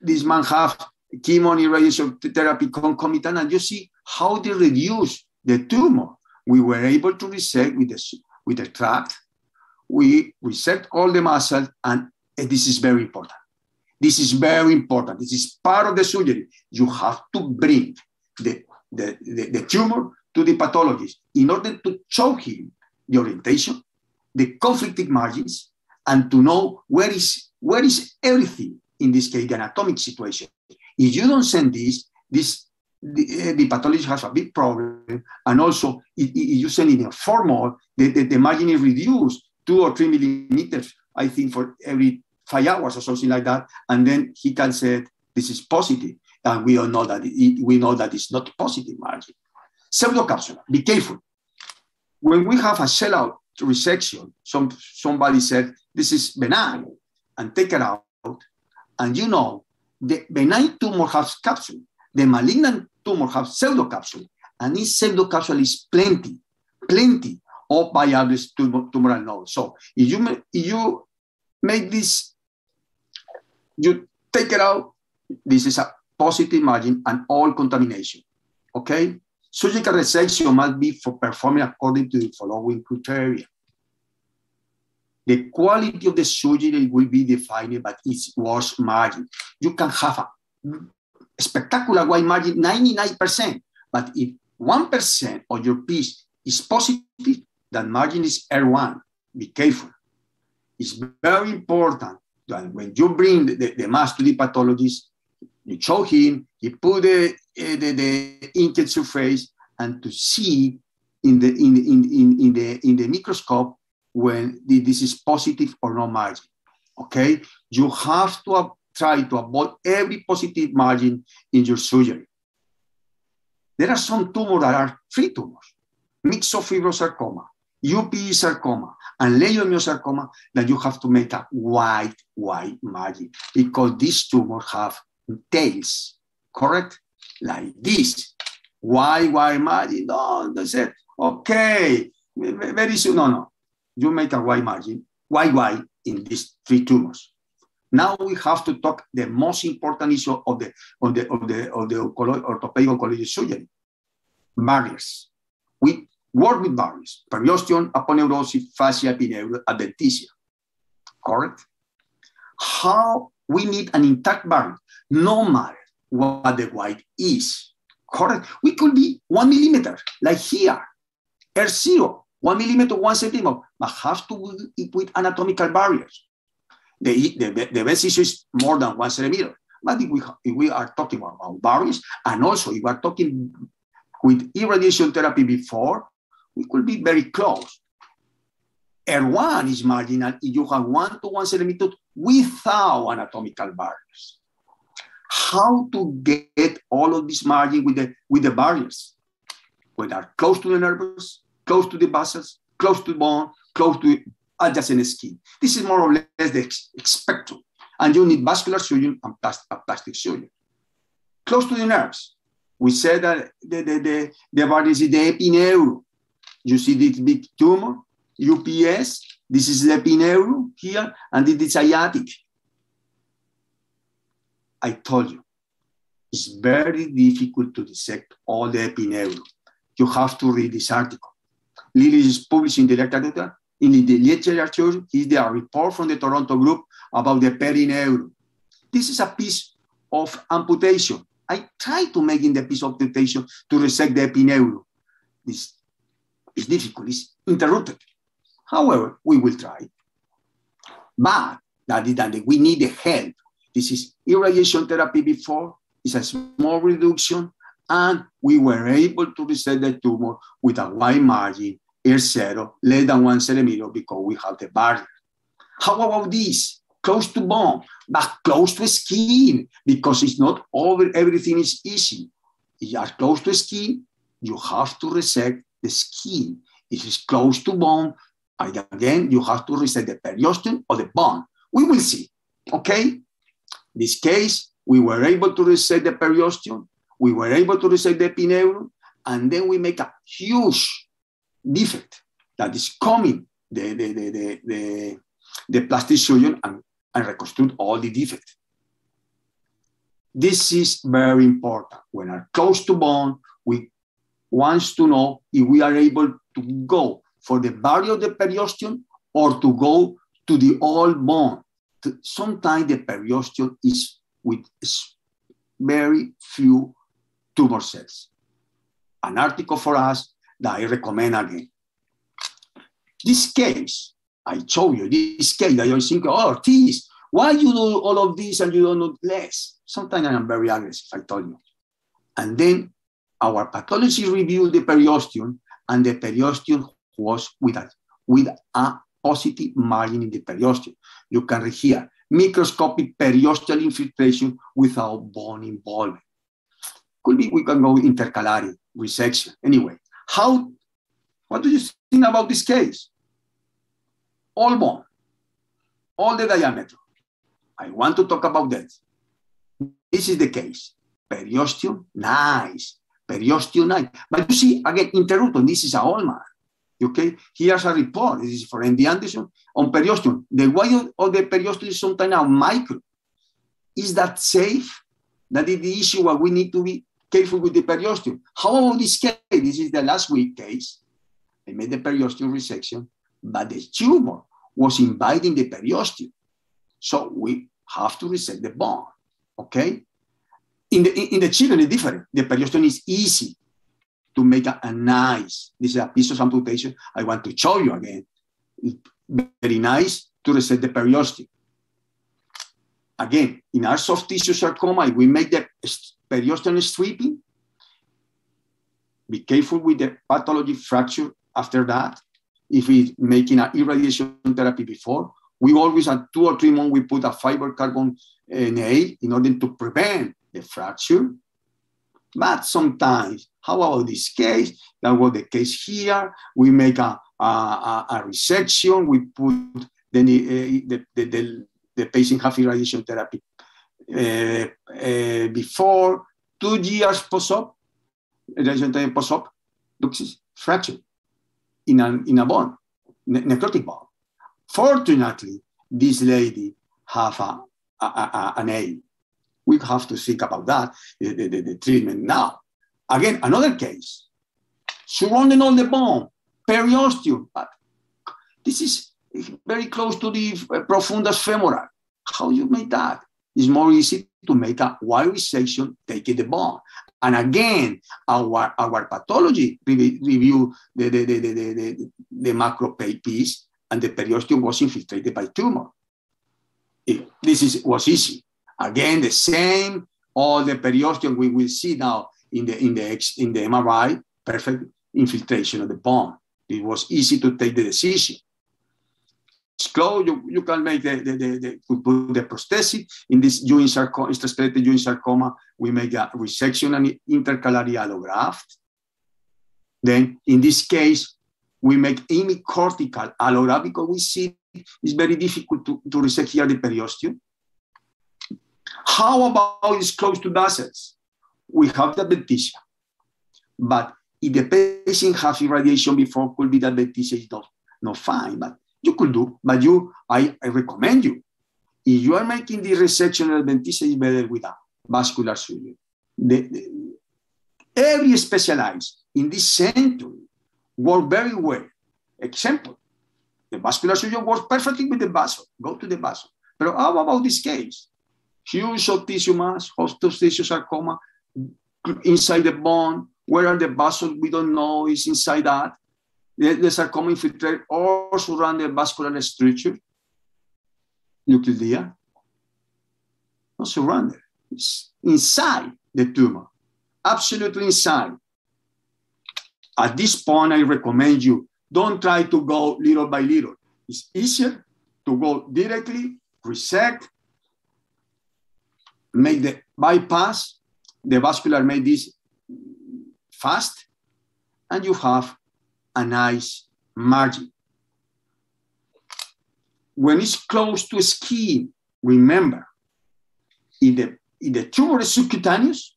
this man has chemo and radiation therapy concomitant, and you see how they reduce the tumor. We were able to resect with the, with the tract. We resect all the muscles, and, and this is very important. This is very important. This is part of the surgery. You have to bring the, the, the, the tumor to the pathologist in order to show him the orientation, the conflicting margins, and to know where is, where is everything, in this case, the anatomic situation. If you don't send this, this the, the pathologist has a big problem. And also, if, if you send it in a formal, the, the, the margin is reduced two or three millimeters, I think, for every five hours or something like that, and then he can say this is positive, and we all know that it, we know that it's not positive margin. Pseudocapsular, be careful. When we have a shell out resection, some somebody said this is benign, and take it out, and you know the benign tumor has capsule, the malignant tumor has pseudocapsule, and this pseudocapsule is plenty, plenty of biologic tumor, tumoral nodes. So if you if you make this. You take it out, this is a positive margin and all contamination, okay? Surgical resection must be for performing according to the following criteria. The quality of the surgery will be defined by its worst margin. You can have a spectacular wide margin, ninety-nine percent, but if one percent of your piece is positive, that margin is R one. Be careful. It's very important. And when you bring the, the, the mass to the pathologist, you show him, he put the, the, the inked surface, and to see in the, in, in, in, in the, in the microscope when the, this is positive or no margin, okay? You have to have, try to avoid every positive margin in your surgery. There are some tumors that are free tumors, myxofibrosarcoma, U P E sarcoma, and leiomyosarcoma, that you have to make a wide, wide margin because these tumors have tails, correct? Like this. Why, why margin? No, they said, okay, very soon. No, no. You make a wide margin. Why, why in these three tumors? Now we have to talk the most important issue of the, of the, of the, of the orthopedic oncology surgery, barriers. We work with barriers, periosteum, aponeurosis, fascia, epineuro, adventitia. Correct? How we need an intact barrier, no matter what the width is. Correct? We could be one millimeter, like here, R zero, one millimeter, one centimeter, but have to work with anatomical barriers. The, the, the best issue is more than one centimeter. But if we, if we are talking about barriers, and also if we are talking with irradiation therapy before, we could be very close. R one is marginal if you have one to one centimeter without anatomical barriers. How to get all of this margin with the, with the barriers? When are close to the nerves, close to the vessels, close to bone, close to adjacent skin. This is more or less the spectrum. And you need vascular surgery and plastic surgery. Close to the nerves. We said that the, the, the, the barriers is the epineuro. You see this big tumor, U P S, this is the epineuro here, and this is sciatic. I told you, it's very difficult to dissect all the epineuro. You have to read this article. Lily is publishing the literature, in the literature is the report from the Toronto group about the perineuro. This is a piece of amputation. I try to make in the piece of amputation to resect the epineuro. This is difficult, it's interrupted. However, we will try. But that is that we need the help. This is irradiation therapy before, it's a small reduction, and we were able to resect the tumor with a wide margin, R zero, less than one centimeter, because we have the barrier. How about this? Close to bone, but close to skin, because it's not over, everything is easy. If you are close to skin, you have to resect the skin. It is close to bone. And again, you have to resect the periosteum or the bone. We will see, okay? In this case, we were able to resect the periosteum. We were able to resect the epineurium. And then we make a huge defect that is coming the, the, the, the, the, the plastic surgeon and, and reconstruct all the defect. This is very important. When we are close to bone, we want to know if we are able to go for the barrier of the periosteum or to go to the old bone. Sometimes the periosteum is with very few tumor cells. An article for us that I recommend again. This case, I told you, this case that you think, oh, Ortiz, why you do all of this and you don't know less? Sometimes I am very aggressive, I told you. And then our pathology reviewed the periosteum, and the periosteum was with a, with a positive margin in the periosteum. You can read here, microscopic periosteal infiltration without bone involvement. Could be we can go intercalary resection. Anyway, how, what do you think about this case? All bone, all the diameter. I want to talk about that. This is the case. Periosteum, nice. Periosteum, nice. But you see, again, interruptum, this is a old man. Okay, here's a report. This is for Andy Anderson on periosteum. The way of the periosteum is sometimes a micro. Is that safe? That is the issue where we need to be careful with the periosteum. How about this case? This is the last week case. I made the periosteum resection, but the tumor was inviting the periosteum. So we have to resect the bone, okay? In the, in the children, it's different. The periosteum is easy to make a, a nice. This is a piece of amputation I want to show you again. Very nice to resect the periosteum. Again, in our soft tissue sarcoma, we make the periosteum stripping. Be careful with the pathology fracture after that. If we're making an irradiation therapy before, we always, at two or three months, we put a fiber carbon nail in order to prevent the fracture. But sometimes, how about this case? That was the case here. We make a, a, a, a resection. We put the, the, the, the, the patient have irradiation therapy uh, uh, before, two years post-op, irradiation therapy post-op, fracture in a, in a bone, ne necrotic bone. Fortunately, this lady have a, a, a, an A. We have to think about that, the, the, the treatment now. Again, another case, surrounding all the bone, periosteum, but this is very close to the profundus femoral. How you make that? It's more easy to make a wide resection, taking the bone. And again, our, our pathology review the, the, the, the, the, the, the macropage piece, and the periosteum was infiltrated by tumor. It, this is, was easy. Again, the same, all the periosteum we will see now in the, in the, X, in the M R I, perfect infiltration of the bone. It was easy to take the decision. It's close, you, you can make the, the, the, the, the prosthesis. In this intraspecific Ewing sarcoma, we make a resection and intercalary allograft. Then in this case, we make hemicortical allograft because we see it's very difficult to, to resect here the periosteum. How about it's close to vessels? We have the adventitia, but if the patient has irradiation before, could be that adventitia is not, not fine, but you could do, but you, I, I recommend you. If you are making the resection of adventitia, it's better with a vascular surgery. The, the, every specialized in this century work very well. Example, the vascular surgeon works perfectly with the vessel. Go to the vessel. But how about this case? Huge soft tissue mass, soft tissue sarcoma, inside the bone. Where are the vessels? We don't know. It's inside that. The, the sarcoma infiltrate or surround the vascular structure. Nuclear. Not surrounded. It's inside the tumor. Absolutely inside. At this point, I recommend you, don't try to go little by little. It's easier to go directly, resect, make the bypass. The vascular made this fast, and you have a nice margin. When it's close to skin, remember, if the, if the tumor is subcutaneous,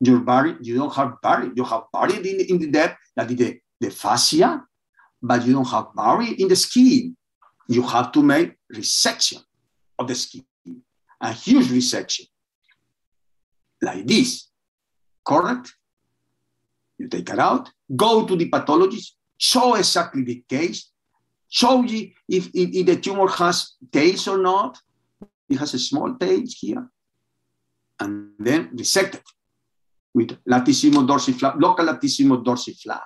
you're buried, you don't have buried, you have buried in, in the depth, that is the, the fascia, but you don't have buried in the skin. You have to make resection of the skin, a huge resection, like this, correct? You take it out, go to the pathologist, show exactly the case, show you if, if, if the tumor has tails or not. It has a small tail here, and then resect it with latissimus dorsiflap, local latissimus dorsiflap.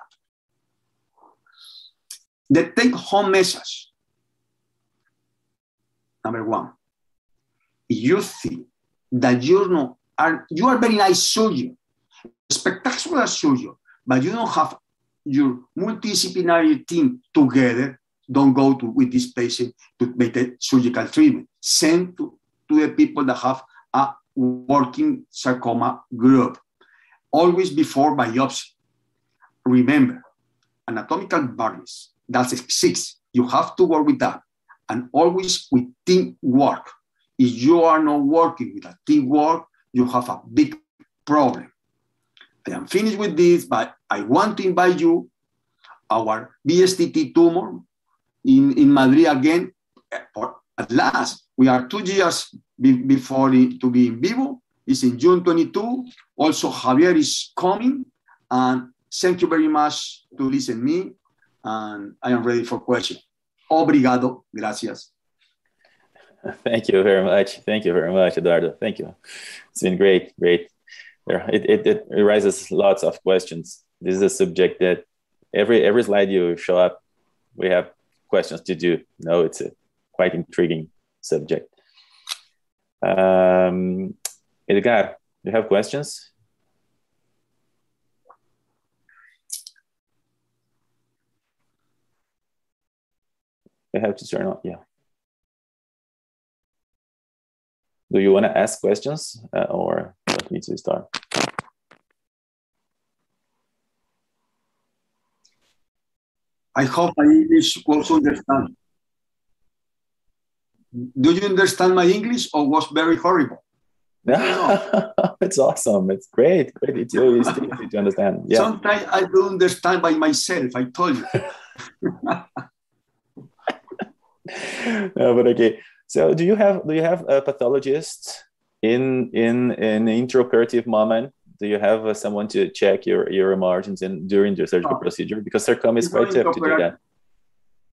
The take-home message. Number one, you think that you're not, are, you are very nice surgeon, spectacular surgeon, but you don't have your multidisciplinary team together. Don't go to, with this patient to make a surgical treatment. Send to, to the people that have a working sarcoma group. Always before biopsy. Remember, anatomical variance, that's six. You have to work with that. And always with teamwork. If you are not working with a teamwork, you have a big problem. I am finished with this, but I want to invite you our B S T T tumor in, in Madrid again, or at last. We are two years be, before the, to be in vivo. It's in June twenty-second. Also, Javier is coming. And thank you very much to listen to me. And I am ready for questions. Obrigado. Gracias. Thank you very much. Thank you very much, Eduardo. Thank you. It's been great, great. It, it, it raises lots of questions. This is a subject that every, every slide you show up, we have questions to do. No, it's a quite intriguing subject. Um, Edgar, do you have questions? You have to turn on, yeah. Do you want to ask questions uh, or let me to start? I hope my English was understand. Do you understand my English or was very horrible? No, it's awesome. It's great. Great. It's always easy to understand. Yeah. Sometimes I don't understand by myself. I told you. No, but okay. So, do you have do you have a pathologist in in an in intraoperative moment? Do you have uh, someone to check your, your margins in, during the surgical oh. procedure? Because sarcoma is quite tough to do that.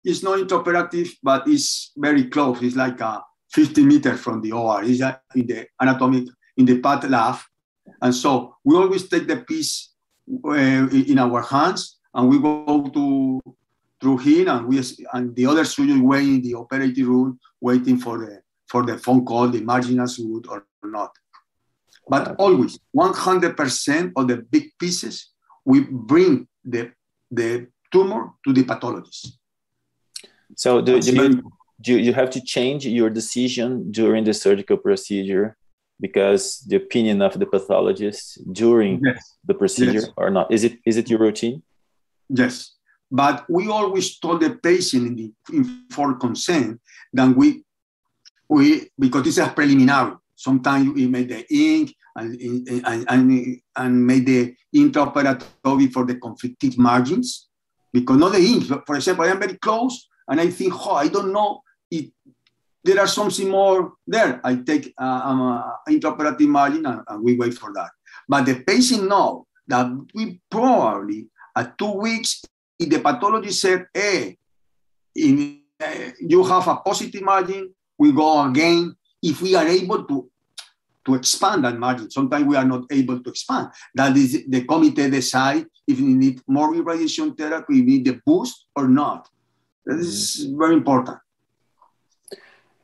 It's not intraoperative, but it's very close. It's like uh, fifty meters from the O R. It's uh, in the anatomic, in the path lab. And so we always take the piece uh, in our hands and we go to through him and we and the other surgeon waiting in the operating room, waiting for the, for the phone call, the marginal suit or not. But always, one hundred percent of the big pieces, we bring the, the tumor to the pathologist. So do, do, you, do you have to change your decision during the surgical procedure because the opinion of the pathologist during yes. the procedure yes. or not? Is it, is it your routine? Yes, but we always told the patient in the informed consent that we, we because this is a preliminary. Sometimes we make the ink and, and, and, and make the intraoperatory for the conflicted margins because not the ink. For example, I am very close and I think, oh, I don't know if there are something more there. I take uh, um, intraoperative margin and, and we wait for that. But the patient knows that we probably at two weeks, if the pathologist said, hey, in, uh, you have a positive margin, we go again. If we are able to, to expand that margin, sometimes we are not able to expand. That is, the committee decide if we need more irradiation therapy, we need the boost or not. This is very important.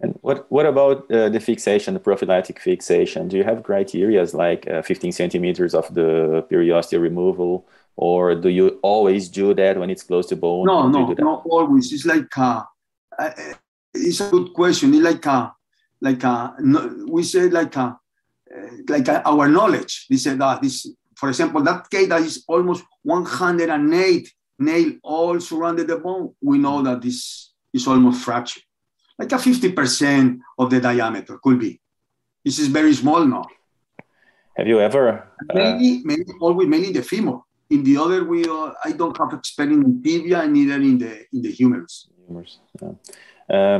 And what, what about uh, the fixation, the prophylactic fixation? Do you have criteria like uh, fifteen centimeters of the periosteal removal? Or do you always do that when it's close to bone? No, no, not always. It's like, a, uh, it's a good question. It's like, a, Like a, we say like a, like a, our knowledge. They said that ah, this for example, that case that is almost one hundred eight nail all surrounded the bone, we know that this is almost fractured. Like a fifty percent of the diameter could be. This is very small now. Have you ever? Uh... Mainly, mainly, always mainly the femur. In the other, we uh, I don't have experience in tibia and neither in the in the humerus. Humerus. Yeah. Uh,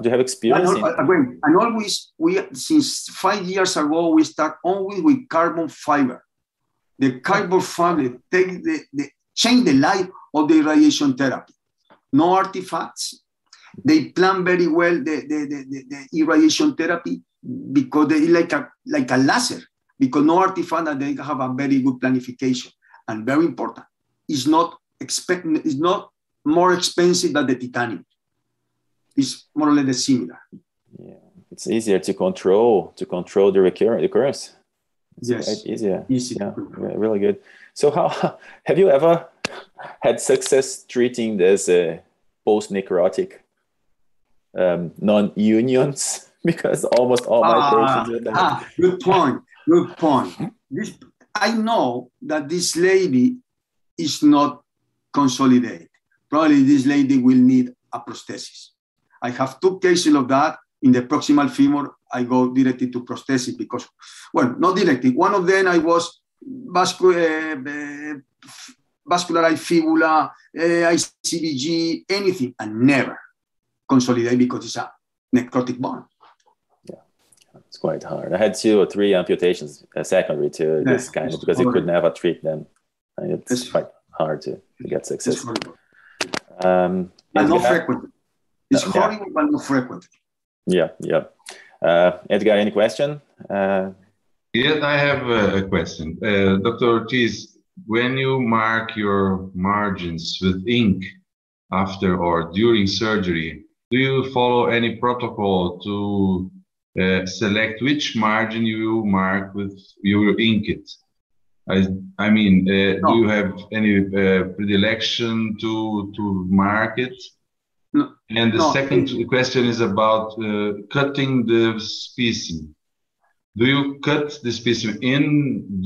do you have experience? And, in... again, and always we since five years ago we start only with carbon fiber. The carbon fiber take the, the change the life of the radiation therapy. No artifacts. They plan very well the, the, the, the, the irradiation therapy because they like a like a laser, because no artifact, and they have a very good planification. And very important, it's not expect it's not more expensive than the titanium. It's more or less similar. Yeah, it's easier to control to control the recurrence. recurrence. It's yes, easier. Easy. Yeah, really good. So, how have you ever had success treating this uh, post-necrotic um, non-unions? Because almost all my ah, patients. Are ah, good point. Good point. This, I know that this lady is not consolidated. Probably this lady will need a prosthesis. I have two cases of that. In the proximal femur, I go directly to prosthesis because, well, not directly. One of them I was vascular, vascularized fibula, I C B G, anything, and never consolidate because it's a necrotic bone. It's quite hard. I had two or three amputations uh, secondary to yeah, this kind of, because horrible. You could never treat them. And it's, it's quite hard to, to get success. Um, but not frequently. It's uh, horrible, yeah. But not frequently. Yeah, yeah. Uh, Edgar, any question? Uh, yes, I have a question. Uh, Doctor Ortiz, when you mark your margins with ink after or during surgery, do you follow any protocol to Uh, select which margin you mark with your ink it? I, I mean, uh, no. Do you have any uh, predilection to, to mark it? No. And the no. second it, question is about uh, cutting the specimen. Do you cut the specimen in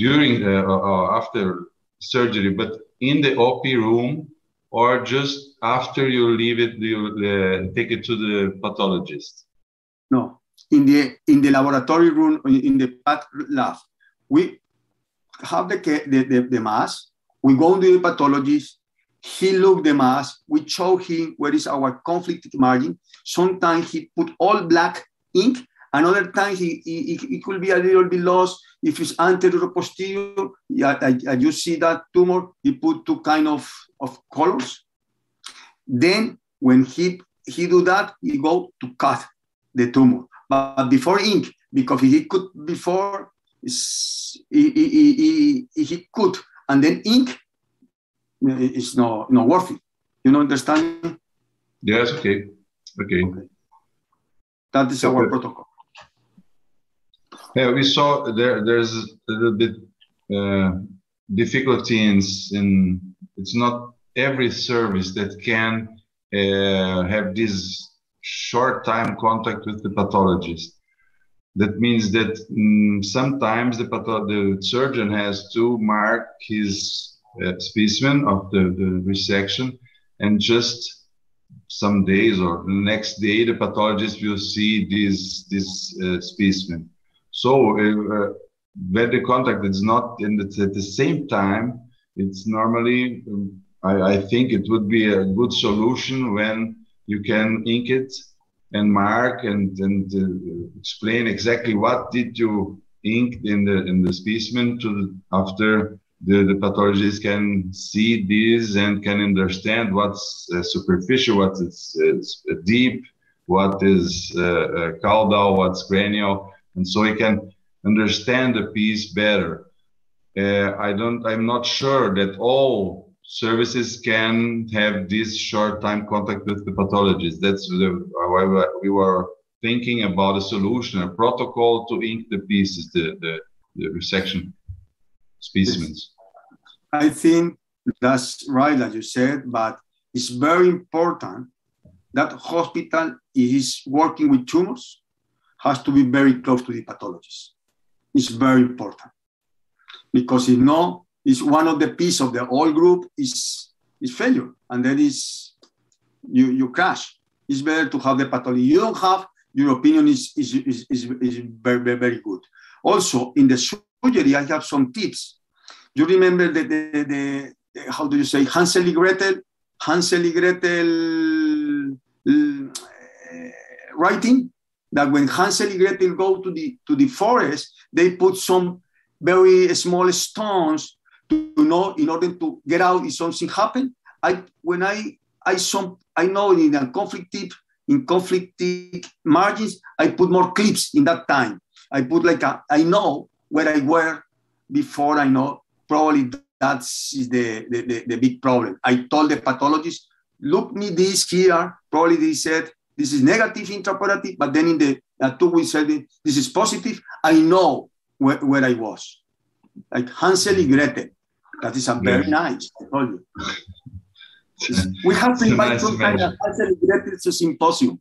during uh, or after surgery, but in the O P room, or just after you leave it, do you uh, take it to the pathologist? No. In the, in the laboratory room, in the path lab, we have the, the, the, the mass, we go to the pathologist, he looked the mass, we show him where is our conflicted margin. Sometimes he put all black ink, another time he, he, he could be a little bit lost. If it's anterior or posterior, and you see that tumor, he put two kind of, of colors. Then when he, he do that, he go to cut the tumor. But before ink, because if he could before, he, he, he, he could, and then ink is not, not worth it. You know, understand? Yes, okay. Okay. okay. That is okay. Our protocol. Yeah, we saw there, there's a little bit uh, difficulty in, in, it's not every service that can uh, have this short time contact with the pathologist. That means that mm, sometimes the, the surgeon has to mark his uh, specimen of the, the resection, and just some days or the next day the pathologist will see this this uh, specimen. So uh, when the contact is not in the, at the same time, it's normally um, I, I think it would be a good solution when you can ink it and mark and, and uh, explain exactly what did you ink in the in the specimen to the, after the, the pathologist can see this and can understand what's uh, superficial, what is uh, deep, what is uh, uh, caudal, what's cranial, and so he can understand the piece better. Uh, I don't. I'm not sure that all services can have this short time contact with the pathologist. That's why we were thinking about a solution, a protocol to ink the pieces, the, the, the resection specimens. I think that's right, as you said, but it's very important that hospital is working with tumors, has to be very close to the pathologist. It's very important. because if not, it's one of the piece of the whole group is, is failure. And then is you, you crash. It's better to have the pathology you don't have. Your opinion is, is, is, is, is very, very, very good. Also, in the surgery, I have some tips. You remember the, the, the, the how do you say, Hansel and Gretel, Hansel and Gretel uh, writing? That when Hansel and Gretel go to the, to the forest, they put some very small stones to, to know in order to get out if something happened. I, when I, I, some, I know in a conflict tip, in conflicting margins, I put more clips in that time. I put like a, I know where I were before I know, probably that's the, the, the, the big problem. I told the pathologist, look me this here, probably they said, this is negative intraoperative, but then in the uh, two weeks, this is positive. I know where, where I was. Like Hansel and Gretel. That is a very yeah. nice, I told you. We have to invite some kind of Hansel and Gretel to symposium.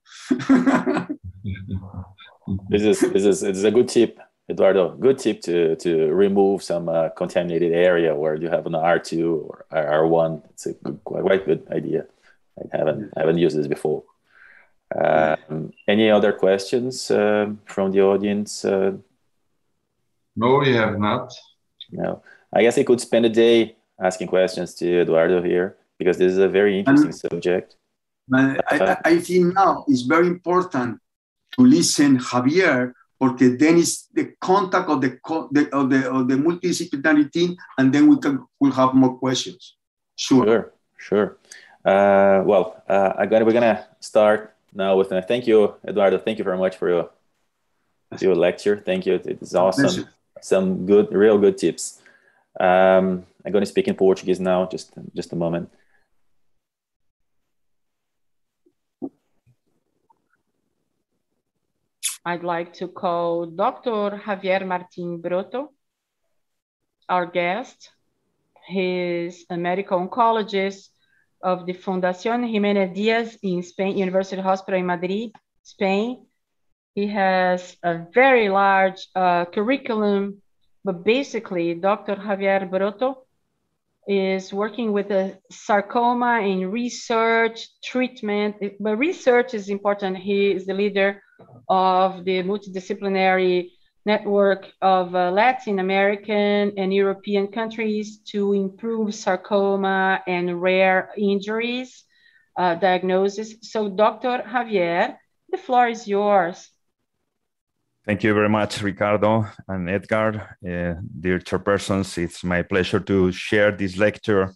This is, this is it's a good tip, Eduardo. Good tip to, to remove some uh, contaminated area where you have an R two or R one. It's a good, quite good idea. I haven't, I haven't used this before. Um, any other questions uh, from the audience? Uh, no, we have not. No. I guess I could spend a day asking questions to Eduardo here, because this is a very interesting and, subject. I, I, I think now it's very important to listen, Javier, because then it's the contact of the, the, of the, of the multidisciplinary team, and then we can, we'll have more questions. Sure. Sure, sure. Uh, well, uh, I got, we're going to start now with, uh, thank you, Eduardo. Thank you very much for your, your lecture. Thank you. It's awesome. Pleasure. Some good, real good tips. Um, I'm going to speak in Portuguese now, just, just a moment. I'd like to call Doctor Javier Martín Broto, our guest. He's a medical oncologist of the Fundación Jiménez Díaz in Spain, University Hospital in Madrid, Spain. He has a very large uh, curriculum, but basically Doctor Javier Broto is working with a sarcoma in research, treatment, but research is important. He is the leader of the multidisciplinary network of uh, Latin American and European countries to improve sarcoma and rare injuries uh, diagnosis. So Doctor Javier, the floor is yours. Thank you very much, Ricardo and Edgar. Uh, dear chairpersons, it's my pleasure to share this lecture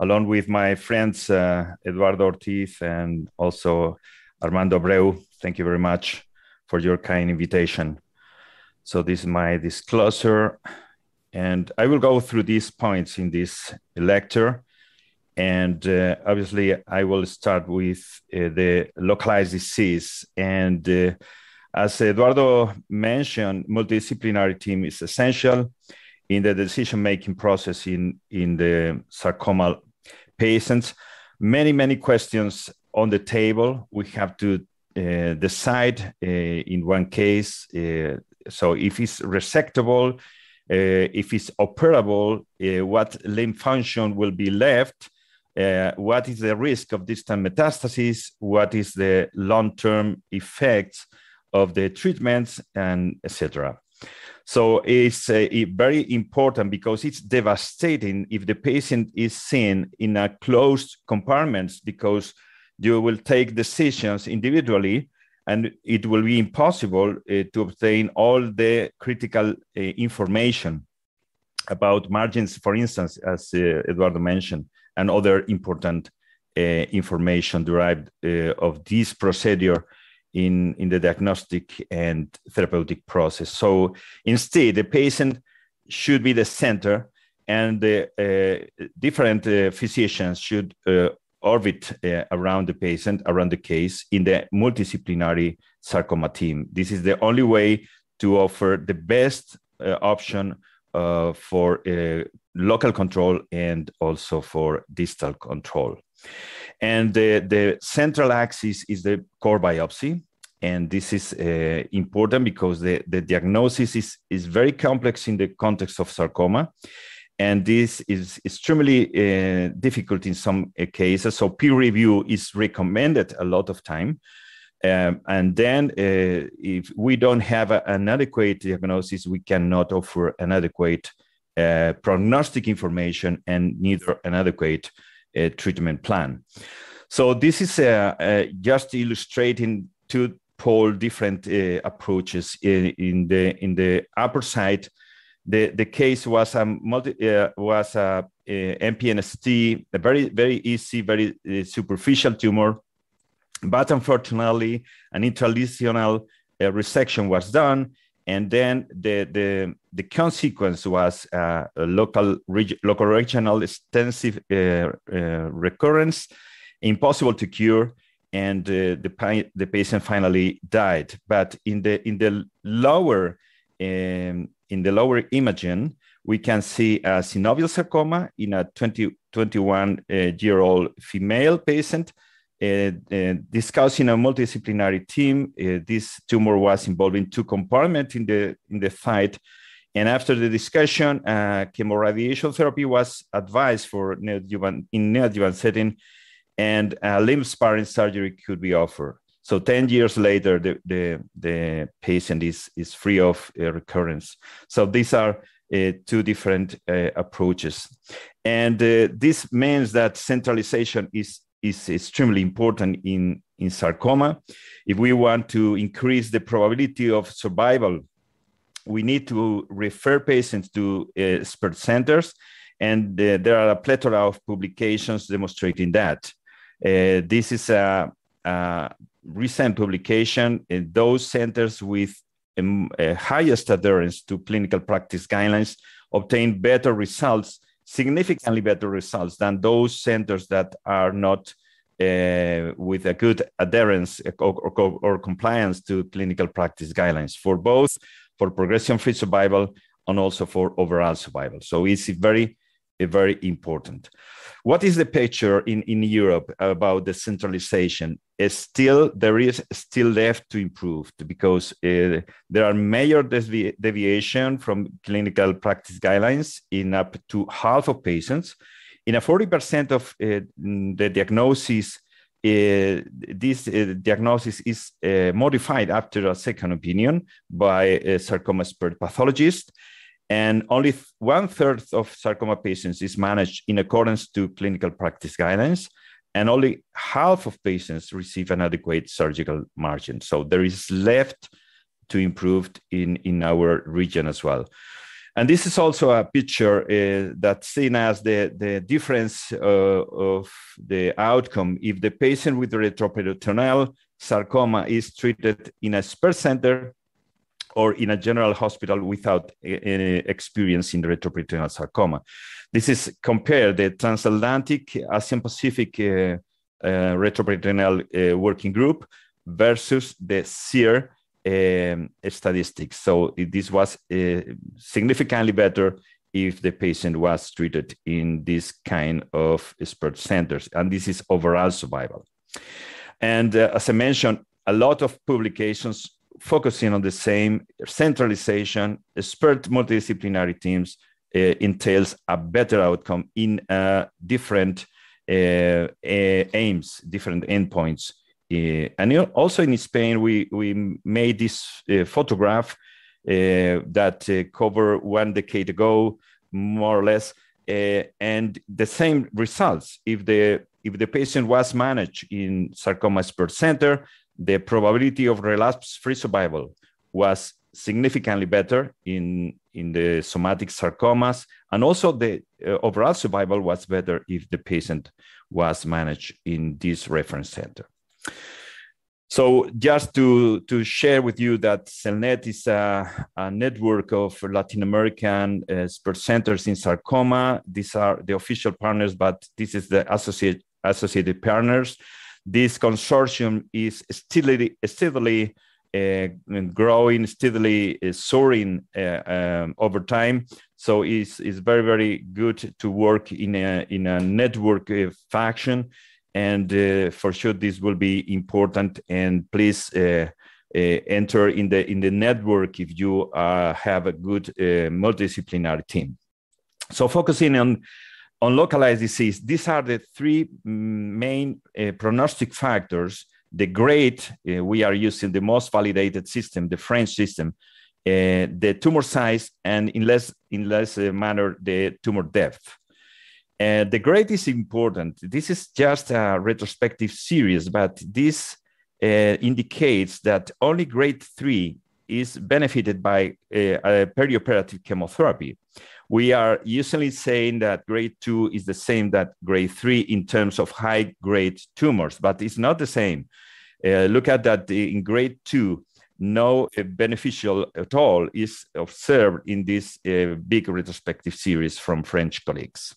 along with my friends, uh, Eduardo Ortiz and also Armando Abreu. Thank you very much for your kind invitation. So this is my disclosure, and I will go through these points in this lecture. And uh, obviously, I will start with uh, the localized disease. And uh, as Eduardo mentioned, multidisciplinary team is essential in the decision-making process in, in the sarcoma patients. Many, many questions on the table. We have to uh, decide uh, in one case, uh, so if it's resectable, uh, if it's operable, uh, what limb function will be left, uh, what is the risk of distant metastasis, what is the long-term effects of the treatments, and et cetera. So it's uh, very important because it's devastating if the patient is seen in a closed compartment, because you will take decisions individually, and it will be impossible uh, to obtain all the critical uh, information about margins, for instance, as uh, Eduardo mentioned, and other important uh, information derived uh, of this procedure in, in the diagnostic and therapeutic process. So instead, the patient should be the center, and the uh, different uh, physicians should uh, orbit uh, around the patient, around the case, in the multidisciplinary sarcoma team. This is the only way to offer the best uh, option uh, for uh, local control and also for distal control. And the, the central axis is the core biopsy. And this is uh, important because the, the diagnosis is, is very complex in the context of sarcoma. And this is extremely uh, difficult in some uh, cases. So peer review is recommended a lot of time. Um, and then uh, if we don't have a, an adequate diagnosis, we cannot offer an adequate uh, prognostic information and neither an adequate uh, treatment plan. So this is uh, uh, just illustrating two whole different uh, approaches. In, in, the, in the upper side, the, the case was a, multi, uh, was a, a M P N S T, a very, very easy, very uh, superficial tumor. But unfortunately, an intralesional uh, resection was done, and then the the, the consequence was uh, a local, reg local regional extensive uh, uh, recurrence, impossible to cure, and uh, the pa the patient finally died. But in the in the lower um, in the lower imaging, we can see a synovial sarcoma in a twenty-one year old female patient. Uh, uh, discussing a multidisciplinary team, uh, this tumor was involving two compartments in the in the fight, and after the discussion, uh, chemoradiation therapy was advised for neoadjuvant in neoadjuvant setting, and uh, limb sparing surgery could be offered. So ten years later, the the, the patient is is free of uh, recurrence. So these are Uh, two different uh, approaches, and uh, this means that centralization is is extremely important in in sarcoma. If we want to increase the probability of survival, we need to refer patients to uh, expert centers, and uh, there are a plethora of publications demonstrating that. Uh, this is a, a recent publication in those centers with Uh, highest adherence to clinical practice guidelines obtain better results, significantly better results than those centers that are not uh, with a good adherence or, or, or compliance to clinical practice guidelines for both, for progression-free survival and also for overall survival. So it's very, very important. What is the picture in, in Europe about the centralization? Still, there is still left to improve because uh, there are major devi deviation from clinical practice guidelines in up to half of patients. In a forty percent of uh, the diagnosis, uh, this uh, diagnosis is uh, modified after a second opinion by a sarcoma expert pathologist, and only one third of sarcoma patients is managed in accordance to clinical practice guidelines. And only half of patients receive an adequate surgical margin. So there is left to improve in, in our region as well. And this is also a picture uh, that's seen as the, the difference uh, of the outcome. If the patient with retroperitoneal sarcoma is treated in a expert center or in a general hospital without any experience in retroperitoneal sarcoma. This is compare the transatlantic, Asian-Pacific uh, uh, retroperitoneal uh, working group versus the SEER um, statistics. So this was uh, significantly better if the patient was treated in this kind of expert centers. And this is overall survival. And uh, as I mentioned, a lot of publications focusing on the same centralization, expert multidisciplinary teams uh, entails a better outcome in uh, different uh, aims, different endpoints. Uh, and also in Spain, we, we made this uh, photograph uh, that uh, covered one decade ago, more or less, uh, and the same results. If the, if the patient was managed in sarcoma expert center, the probability of relapse-free survival was significantly better in, in the somatic sarcomas, and also the uh, overall survival was better if the patient was managed in this reference center. So just to, to share with you that Celnet is a, a network of Latin American uh, expert centers in sarcoma. These are the official partners, but this is the associate, associated partners. This consortium is steadily, steadily uh, growing, steadily uh, soaring uh, um, over time. So it's, it's very, very good to work in a, in a network uh, fashion. And uh, for sure, this will be important. And please uh, uh, enter in the in the network if you uh, have a good uh, multidisciplinary team. So focusing on on localized disease, these are the three main uh, prognostic factors. The great, uh, we are using the most validated system, the French system, uh, the tumor size, and in less, in less uh, manner, the tumor depth. Uh, the grade is important. This is just a retrospective series, but this uh, indicates that only grade three is benefited by uh, a perioperative chemotherapy. We are usually saying that grade two is the same that grade three in terms of high-grade tumors, but it's not the same. Uh, look at that in grade two, no uh, beneficial at all is observed in this uh, big retrospective series from French colleagues.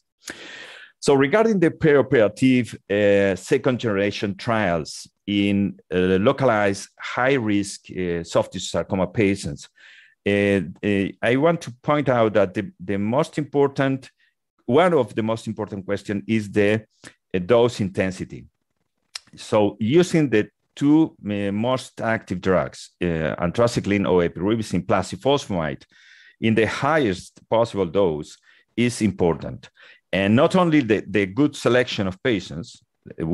So regarding the perioperative uh, second-generation trials in uh, localized high-risk uh, soft tissue sarcoma patients, Uh, uh, I want to point out that the, the most important, one of the most important questions is the uh, dose intensity. So using the two uh, most active drugs, uh, anthracycline or epirubicin plus ifosfamide, in the highest possible dose is important. And not only the, the good selection of patients,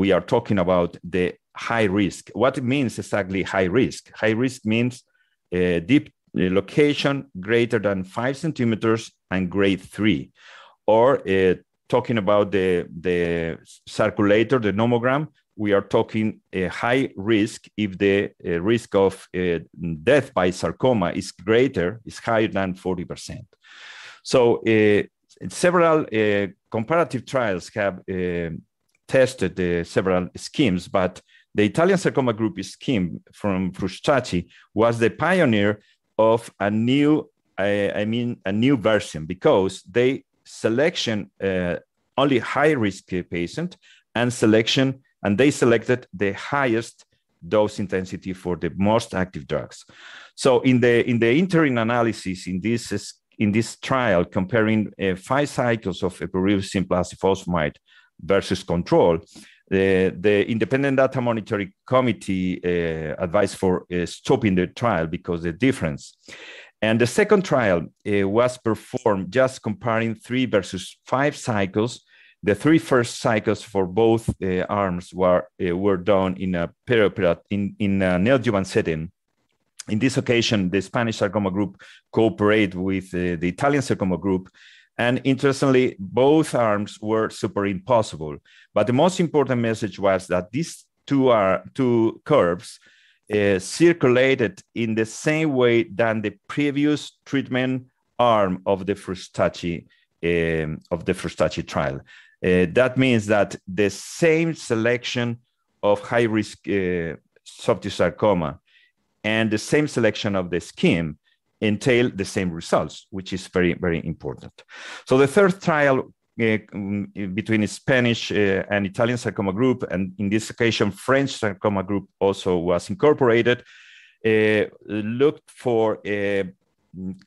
we are talking about the high risk. What it means exactly high risk? High risk means uh, deep the location greater than five centimeters and grade three, or uh, talking about the, the circulator, the nomogram, we are talking a high risk if the uh, risk of uh, death by sarcoma is greater, is higher than forty percent. So uh, several uh, comparative trials have uh, tested uh, several schemes, but the Italian sarcoma group scheme from Frustacci was the pioneer of a new, I, I mean, a new version, because they selection uh, only high-risk patient and selection, and they selected the highest dose intensity for the most active drugs. So in the in the interim analysis in this in this trial, comparing uh, five cycles of epirubicin plus ifosfamide versus control, The, the Independent Data Monitoring Committee uh, advised for uh, stopping the trial because of the difference. And the second trial uh, was performed just comparing three versus five cycles. The three first cycles for both uh, arms were, uh, were done in a perioperative, in, in a neoadjuvant setting. In this occasion, the Spanish sarcoma group cooperated with uh, the Italian sarcoma group. And interestingly, both arms were superimposable. But the most important message was that these two, are, two curves uh, circulated in the same way than the previous treatment arm of the Frustacci, um, of the Frustacci trial. Uh, that means that the same selection of high-risk uh, soft tissue sarcoma and the same selection of the scheme entail the same results, which is very, very important. So the third trial uh, between Spanish uh, and Italian sarcoma group, and in this occasion, French sarcoma group also was incorporated, uh, looked for, uh,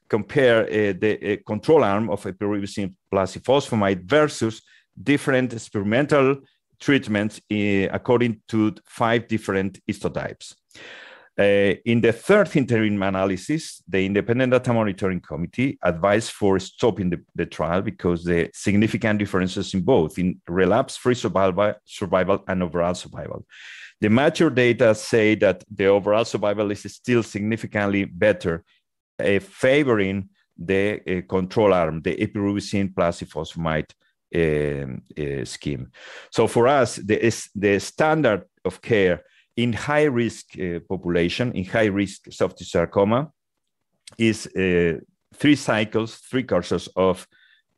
compare uh, the uh, control arm of epirubicin plus ifosfamide versus different experimental treatments uh, according to five different histotypes. Uh, in the third interim analysis, the Independent Data Monitoring Committee advised for stopping the, the trial because the significant differences in both in relapse-free survival, survival and overall survival. The mature data say that the overall survival is still significantly better, uh, favoring the uh, control arm, the epirubicin plus ifosfamide uh, uh, scheme. So for us, the, the standard of care in high-risk uh, population, in high-risk soft tissue sarcoma, is uh, three cycles, three courses of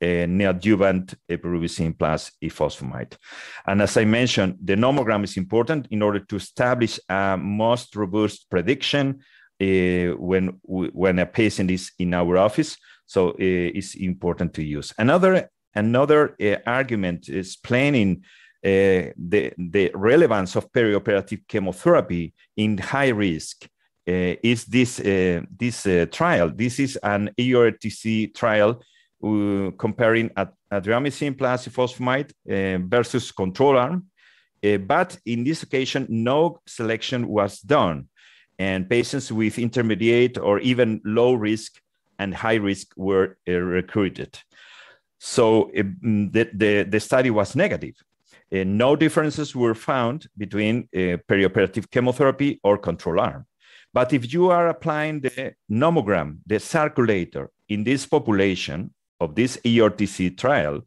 uh, neoadjuvant epirubicin plus ifosfamide. And as I mentioned, the nomogram is important in order to establish a most robust prediction uh, when, when a patient is in our office, so uh, it's important to use. Another, another uh, argument is planning Uh, the, the relevance of perioperative chemotherapy in high risk uh, is this, uh, this uh, trial. This is an E O R T C trial uh, comparing adriamycin plus ifosfamide uh, versus control arm, uh, but in this occasion, no selection was done. and patients with intermediate or even low risk and high risk were uh, recruited. So uh, the, the, the study was negative. Uh, no differences were found between uh, perioperative chemotherapy or control arm. But if you are applying the nomogram, the circulator, in this population of this E R T C trial,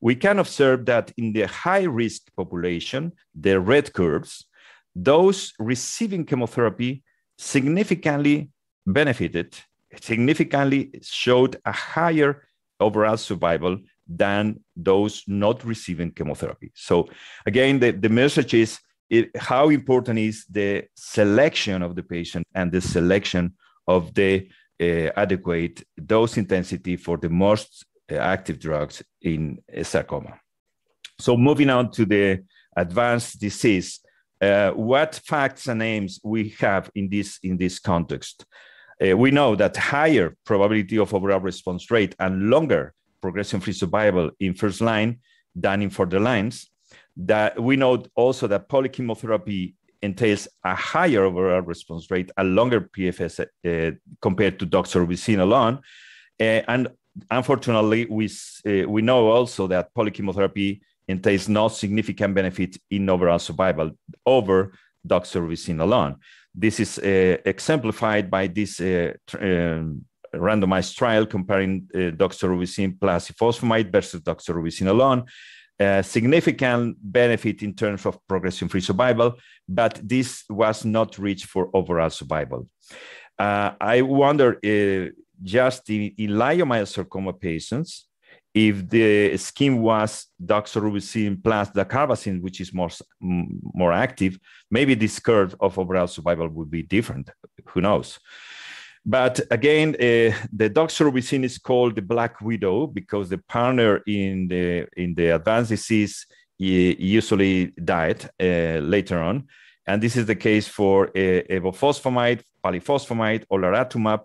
we can observe that in the high-risk population, the red curves, those receiving chemotherapy significantly benefited, significantly showed a higher overall survival than those not receiving chemotherapy. So again, the, the message is it, how important is the selection of the patient and the selection of the uh, adequate dose intensity for the most active drugs in sarcoma. So moving on to the advanced disease, uh, what facts and aims we have in this, in this context? Uh, we know that higher probability of overall response rate and longer progression-free survival in first line than in further lines. That we know also that polychemotherapy entails a higher overall response rate, a longer P F S uh, compared to doxorubicin alone, uh, and unfortunately, we, uh, we know also that polychemotherapy entails no significant benefit in overall survival over doxorubicin alone. This is uh, exemplified by this uh, uh, randomized trial comparing uh, doxorubicin plus ifosfamide versus doxorubicin alone. Uh, significant benefit in terms of progression-free survival, but this was not reached for overall survival. Uh, I wonder uh, just in, in leiomyosarcoma patients, if the scheme was doxorubicin plus dacarbazine, which is more, more active, maybe this curve of overall survival would be different. Who knows? But again, uh, the doxorubicin is called the black widow because the partner in the, in the advanced disease usually died uh, later on. And this is the case for uh, evofosfamide, polyfosfamide, olaratumab,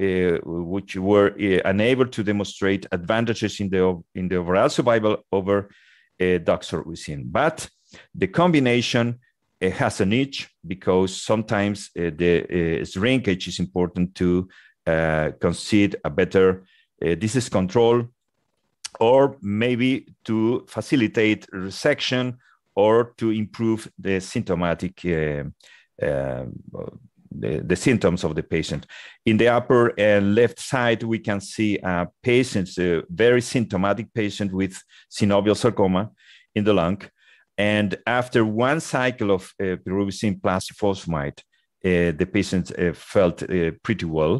Uh, which were uh, unable to demonstrate advantages in the, in the overall survival over uh, doxorubicin. But the combination uh, has a niche because sometimes uh, the uh, shrinkage is important to uh, concede a better uh, disease control or maybe to facilitate resection or to improve the symptomatic uh, uh, The, the symptoms of the patient. In the upper uh, left side, we can see uh, patients, a uh, very symptomatic patient with synovial sarcoma in the lung. And after one cycle of uh, epirubicin plus ifosfamide, uh, the patient uh, felt uh, pretty well,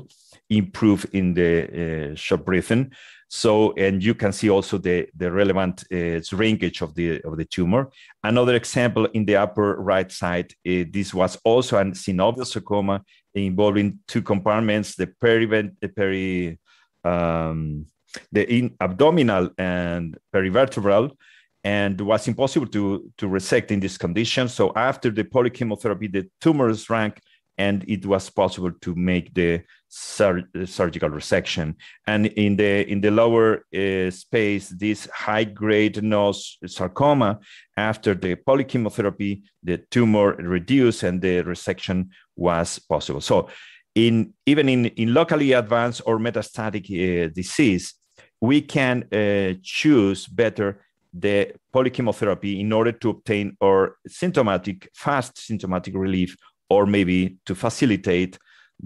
improved in the uh, short breathing. So, and you can see also the, the relevant uh, shrinkage of the, of the tumor. Another example in the upper right side, uh, this was also a synovial sarcoma involving two compartments, the peri, the, peri, um, the in abdominal and perivertebral, and was impossible to, to resect in this condition. So after the polychemotherapy, the tumor shrank and it was possible to make the sur- surgical resection. And in the, in the lower uh, space, this high-grade nose sarcoma, after the polychemotherapy, the tumor reduced and the resection was possible. So in, even in, in locally advanced or metastatic uh, disease, we can uh, choose better the polychemotherapy in order to obtain our symptomatic, fast symptomatic relief or maybe to facilitate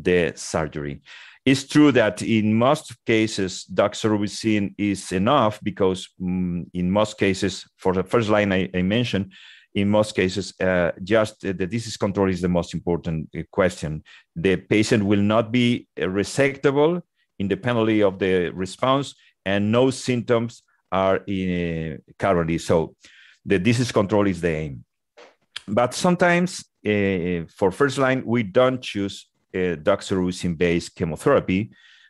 the surgery. It's true that in most cases, doxorubicin is enough because um, in most cases, for the first line I, I mentioned, in most cases, uh, just uh, the disease control is the most important uh, question. The patient will not be uh, resectable independently of the response and no symptoms are in, uh, currently. So the disease control is the aim. But sometimes uh, for first line, we don't choose uh, doxorubicin-based chemotherapy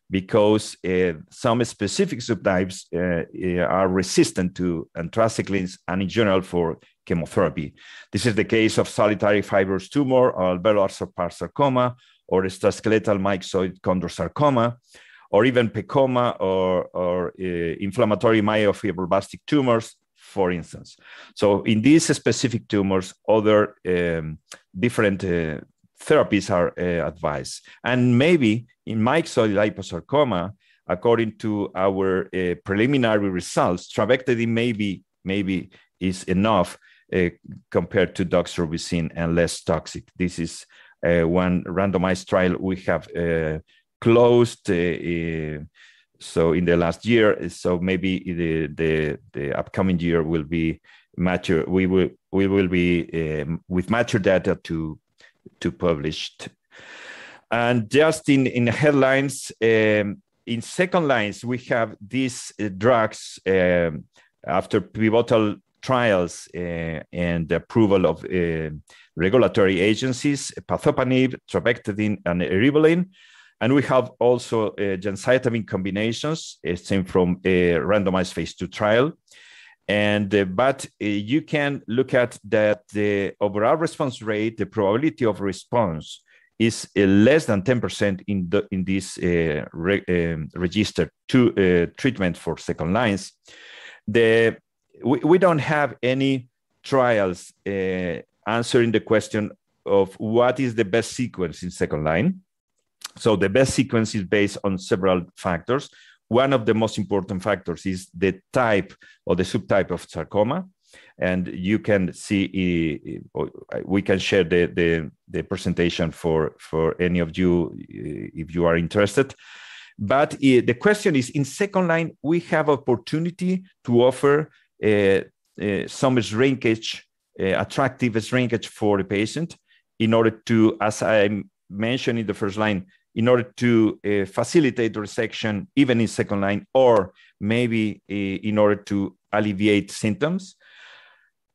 because uh, some specific subtypes uh, are resistant to anthracyclines and in general for chemotherapy. This is the case of solitary fibrous tumor or alveolar sarcoma or extraskeletal myxoid chondrosarcoma or even PEComa or, or uh, inflammatory myofibroblastic tumors, for instance. So in these specific tumors, other um, different uh, therapies are uh, advised. And maybe in myxoid liposarcoma, according to our uh, preliminary results, trabectedin maybe, maybe is enough uh, compared to doxorubicin and less toxic. This is uh, one randomized trial we have uh, closed uh, uh, so in the last year. So maybe the, the, the upcoming year will be mature. We will, we will be uh, with mature data to, to publish. And just in, in headlines, um, in second lines, we have these uh, drugs uh, after pivotal trials uh, and approval of uh, regulatory agencies, pathopanib, trabectedin, and eribulin. And we have also uh, gemcitabine combinations, uh, same from a randomized phase two trial. And, uh, but uh, you can look at that the overall response rate, the probability of response, is uh, less than ten percent in, the, in this uh, re, um, registered to, uh, treatment for second lines. The, we, we don't have any trials uh, answering the question of what is the best sequence in second line. So the best sequence is based on several factors. One of the most important factors is the type or the subtype of sarcoma. And you can see, we can share the, the, the presentation for, for any of you if you are interested. But the question is, in second line, we have opportunity to offer uh, uh, some shrinkage, uh, attractive shrinkage for the patient in order to, as I mentioned in the first line, in order to uh, facilitate resection even in second line, or maybe uh, in order to alleviate symptoms.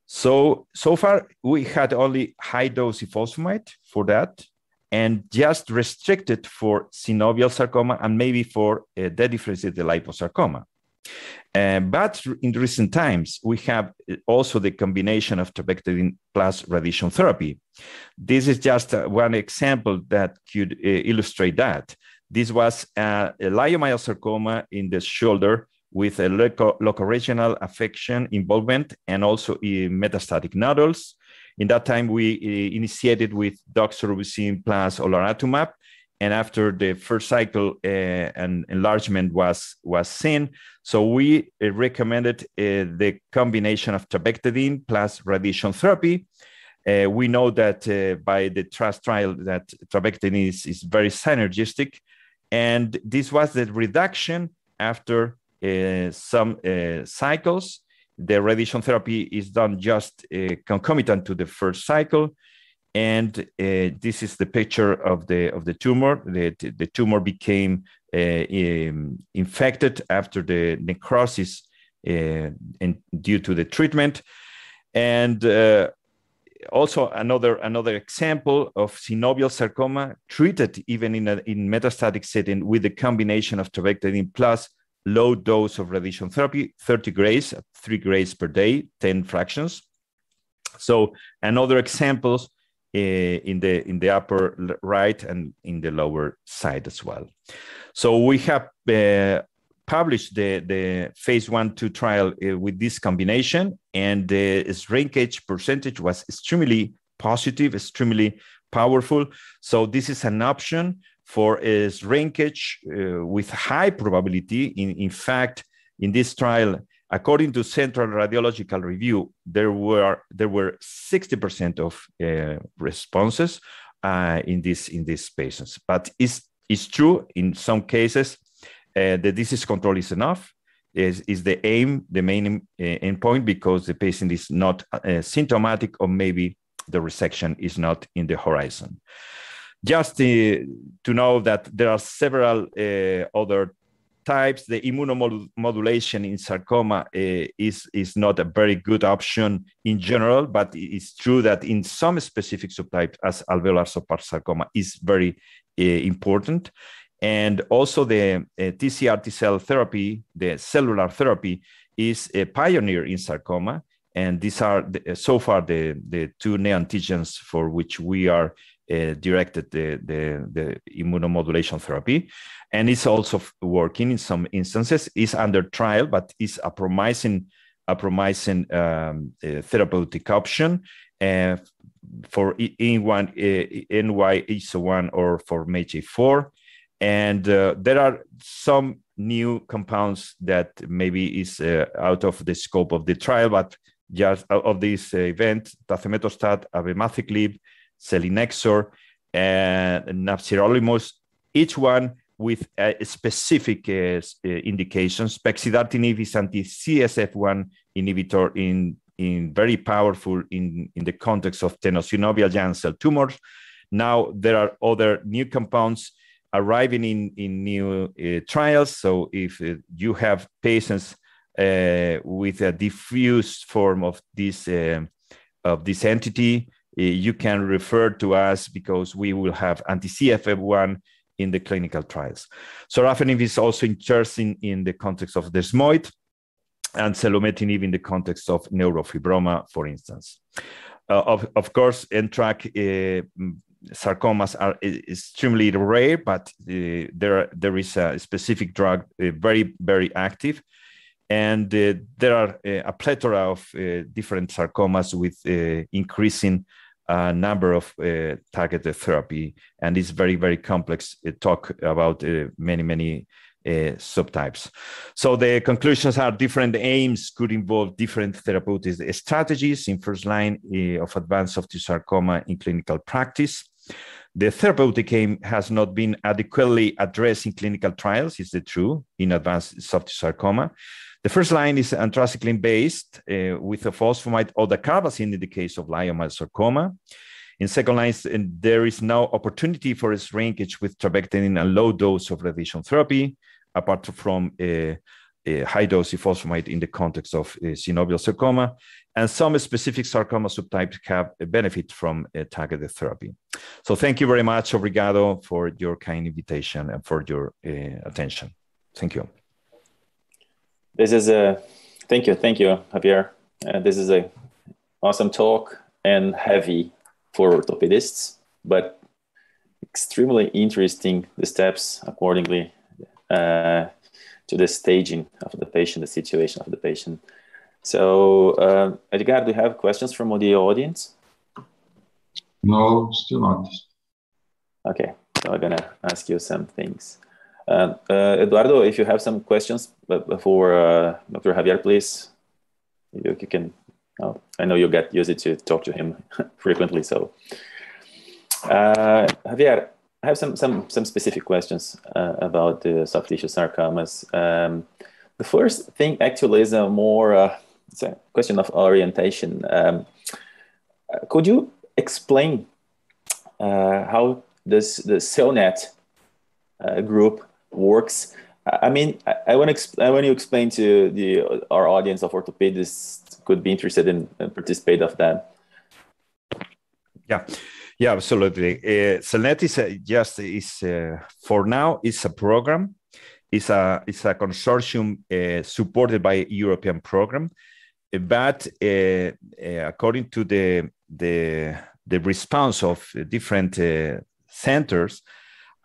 So, so far, we had only high-dose ifosfamide for that, and just restricted for synovial sarcoma and maybe for uh, dedifferentiated liposarcoma. Uh, but in recent times, we have also the combination of trabectedin plus radiation therapy. This is just uh, one example that could uh, illustrate that. This was uh, a leiomyosarcoma in the shoulder, with a local, locoregional affection involvement and also in metastatic nodules. In that time, we initiated with doxorubicin plus olaratumab, and after the first cycle, uh, an enlargement was, was seen. So we uh, recommended uh, the combination of trabectedin plus radiation therapy. Uh, we know that uh, by the TRUST trial that trabectedin is, is very synergistic, and this was the reduction after Uh, some uh, cycles. The radiation therapy is done just uh, concomitant to the first cycle, and uh, this is the picture of the of the tumor. The, the tumor became uh, um, infected after the necrosis uh, and due to the treatment. And uh, also another another example of synovial sarcoma treated even in a in metastatic setting with the combination of trabectedin plus low dose of radiation therapy, thirty grays, three grays per day, ten fractions. So another examples uh, in the in the upper right and in the lower side as well. So we have uh, published the, the phase one, two trial uh, with this combination, and the shrinkage percentage was extremely positive, extremely powerful. So this is an option for a shrinkage uh, with high probability. In, in fact, in this trial, according to Central Radiological Review, there were there were sixty percent of uh, responses uh, in this in these patients. But it's it's true in some cases uh, the disease control is enough. Is is the aim the main uh, endpoint, because the patient is not uh, symptomatic, or maybe the resection is not in the horizon. Just uh, to know that there are several uh, other types. The immunomodulation in sarcoma uh, is, is not a very good option in general, but it's true that in some specific subtypes, as alveolar sarcoma, is very uh, important. And also the uh, T C R T cell therapy, the cellular therapy, is a pioneer in sarcoma. And these are the, so far the, the two neoantigens for which we are Uh, directed the, the, the immunomodulation therapy. And it's also working in some instances. It's under trial, but it's a promising, a promising um, uh, therapeutic option uh, for N Y H one or for M A G E four. And uh, there are some new compounds that maybe is uh, out of the scope of the trial, but just out of this uh, event, tazemetostat, abemaciclib, selinexor, and nabsirolimus, each one with uh, specific uh, indications. Pexidartinib is anti-C S F one inhibitor in, in very powerful in, in the context of tenosynovial giant cell tumors. Now there are other new compounds arriving in, in new uh, trials. So if uh, you have patients uh, with a diffuse form of this, uh, of this entity, uh, you can refer to us because we will have anti-C S F one in the clinical trials. Sorafenib is also interesting in the context of desmoid, and selumetinib in the context of neurofibroma, for instance. Uh, of, of course, N TRAC uh, sarcomas are extremely rare, but uh, there, there is a specific drug, uh, very, very active. And uh, there are uh, a plethora of uh, different sarcomas with uh, increasing a number of uh, targeted therapy, and it's very, very complex uh, talk about uh, many, many uh, subtypes. So the conclusions are different aims could involve different therapeutic strategies in first line uh, of advanced soft tissue sarcoma in clinical practice. The therapeutic aim has not been adequately addressed in clinical trials, is the true, in advanced soft tissue sarcoma. The first line is anthracycline-based uh, with a ifosfamide or dacarbazine in the case of leiomyosarcoma. In second line, there is now opportunity for a shrinkage with trabectedin and low dose of radiation therapy, apart from a, a high dose ifosfamide in the context of synovial sarcoma. And some specific sarcoma subtypes have a benefit from a targeted therapy. So thank you very much, obrigado, for your kind invitation and for your uh, attention. Thank you. This is a, thank you, thank you, Javier. Uh, this is a awesome talk and heavy for orthopedists, but extremely interesting, the steps accordingly uh, to the staging of the patient, the situation of the patient. So, uh, Edgar, do you have questions from the audience? No, still not. Okay, so I'm gonna ask you some things. Uh, uh, Eduardo, if you have some questions for uh, Doctor Javier, please, you, you can, oh, I know you get used to talk to him frequently, so. Uh, Javier, I have some, some, some specific questions uh, about the soft tissue sarcomas. Um, the first thing actually is a more, uh, it's a question of orientation. Um, could you explain uh, how this, the Celnet uh, group works? I mean, I, I want to I want to explain to the our audience of orthopedists could be interested in and participate of that. Yeah, yeah, absolutely. Uh, Celnet is a, just is a, for now it's a program. It's a it's a consortium uh, supported by a European program, but uh, uh, according to the the the response of different uh, centers,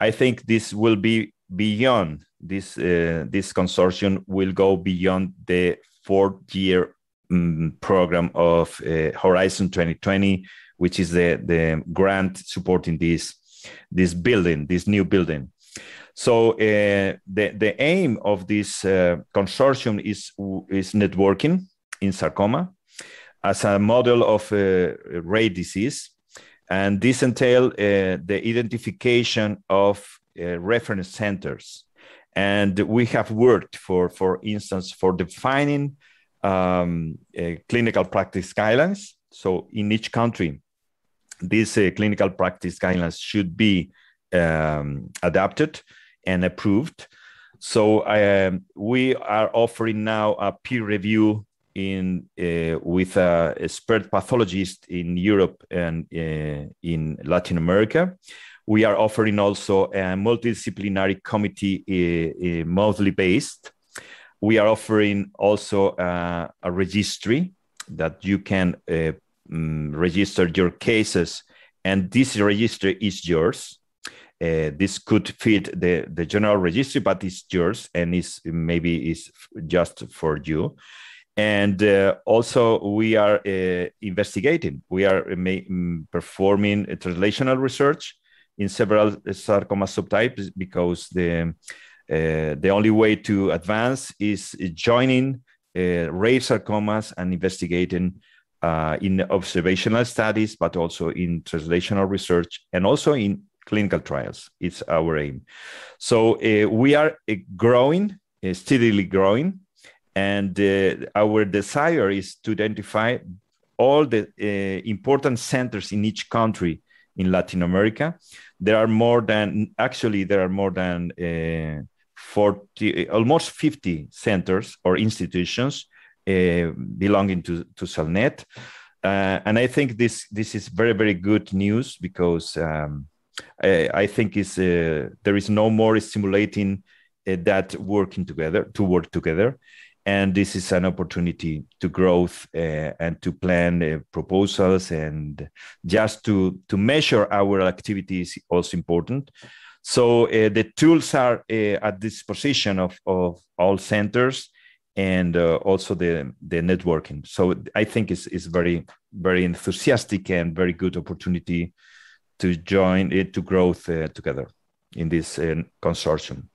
I think this will be beyond. This uh, this consortium will go beyond the fourth-year um, program of uh, Horizon twenty twenty, which is the, the grant supporting this this building, this new building. So uh, the the aim of this uh, consortium is is networking in sarcoma as a model of uh, rare disease, and this entails uh, the identification of uh, reference centers. And we have worked, for, for instance, for defining um, uh, clinical practice guidelines. So in each country, these uh, clinical practice guidelines should be um, adapted and approved. So uh, we are offering now a peer review in uh, with an expert pathologist in Europe and uh, in Latin America. We are offering also a multidisciplinary committee, uh, uh, monthly based. We are offering also uh, a registry that you can uh, um, register your cases, and this registry is yours. Uh, this could fit the, the general registry, but it's yours, and it's, maybe it's just for you. And uh, also we are uh, investigating, we are ma- performing a translational research in several sarcoma subtypes, because the, uh, the only way to advance is joining uh, rare sarcomas and investigating uh, in observational studies, but also in translational research and also in clinical trials. It's our aim. So uh, we are uh, growing, uh, steadily growing. And uh, our desire is to identify all the uh, important centers in each country in Latin America. There are more than, actually, there are more than uh, forty, almost fifty centers or institutions uh, belonging to, to Celnet. Uh, and I think this, this is very, very good news, because um, I, I think it's, uh, there is no more stimulating uh, that working together, to work together. And this is an opportunity to growth uh, and to plan uh, proposals, and just to, to measure our activities is also important. So uh, the tools are uh, at disposition of, of all centers, and uh, also the, the networking. So I think it's, it's very, very enthusiastic and very good opportunity to join it, to growth uh, together in this uh, consortium.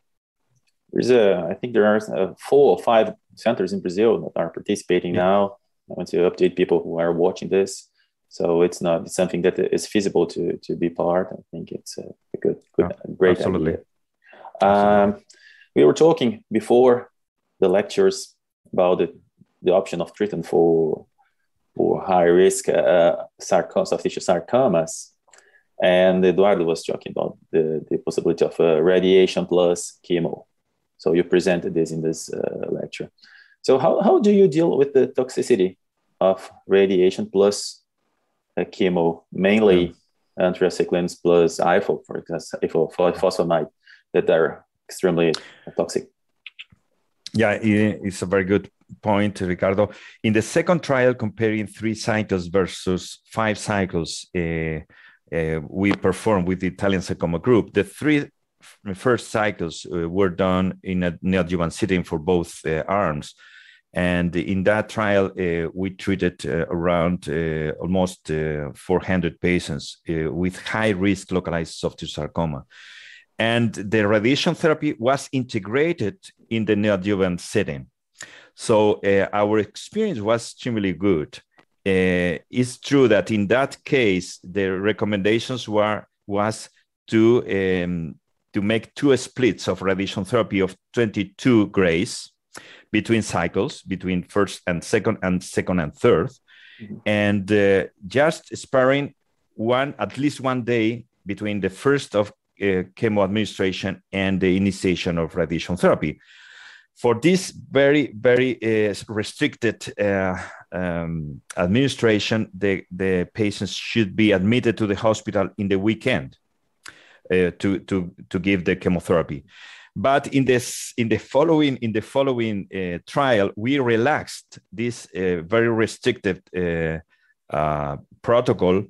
There's a, I think there are uh, four or five centers in Brazil that are participating yeah. now. I want to update people who are watching this. So it's not it's something that is feasible to to be part. I think it's a good, good yeah, great absolutely. idea. Absolutely. Um, we were talking before the lectures about the, the option of treatment for for high risk uh, sarcomas, soft tissue sarcomas. And Eduardo was talking about the, the possibility of uh, radiation plus chemo. So you presented this in this uh, lecture. So how, how do you deal with the toxicity of radiation plus uh, chemo, mainly yeah. anthracyclines plus ifo, for example, ifosfamide, that are extremely toxic? Yeah, it's a very good point, Ricardo. In the second trial, comparing three cycles versus five cycles, uh, uh, we performed with the Italian sarcoma group, the three first cycles uh, were done in a neoadjuvant setting for both uh, arms. And in that trial, uh, we treated uh, around uh, almost uh, four hundred patients uh, with high-risk localized soft tissue sarcoma. And the radiation therapy was integrated in the neoadjuvant setting. So uh, our experience was extremely good. Uh, it's true that in that case, the recommendations were was to um, to make two splits of radiation therapy of twenty-two grays between cycles, between first and second and second and third, mm-hmm. and uh, just sparing one, at least one day between the first of uh, chemo administration and the initiation of radiation therapy. For this very, very uh, restricted uh, um, administration, the, the patients should be admitted to the hospital in the weekend. Uh, to to to give the chemotherapy, but in this in the following in the following uh, trial we relaxed this uh, very restrictive uh, uh, protocol,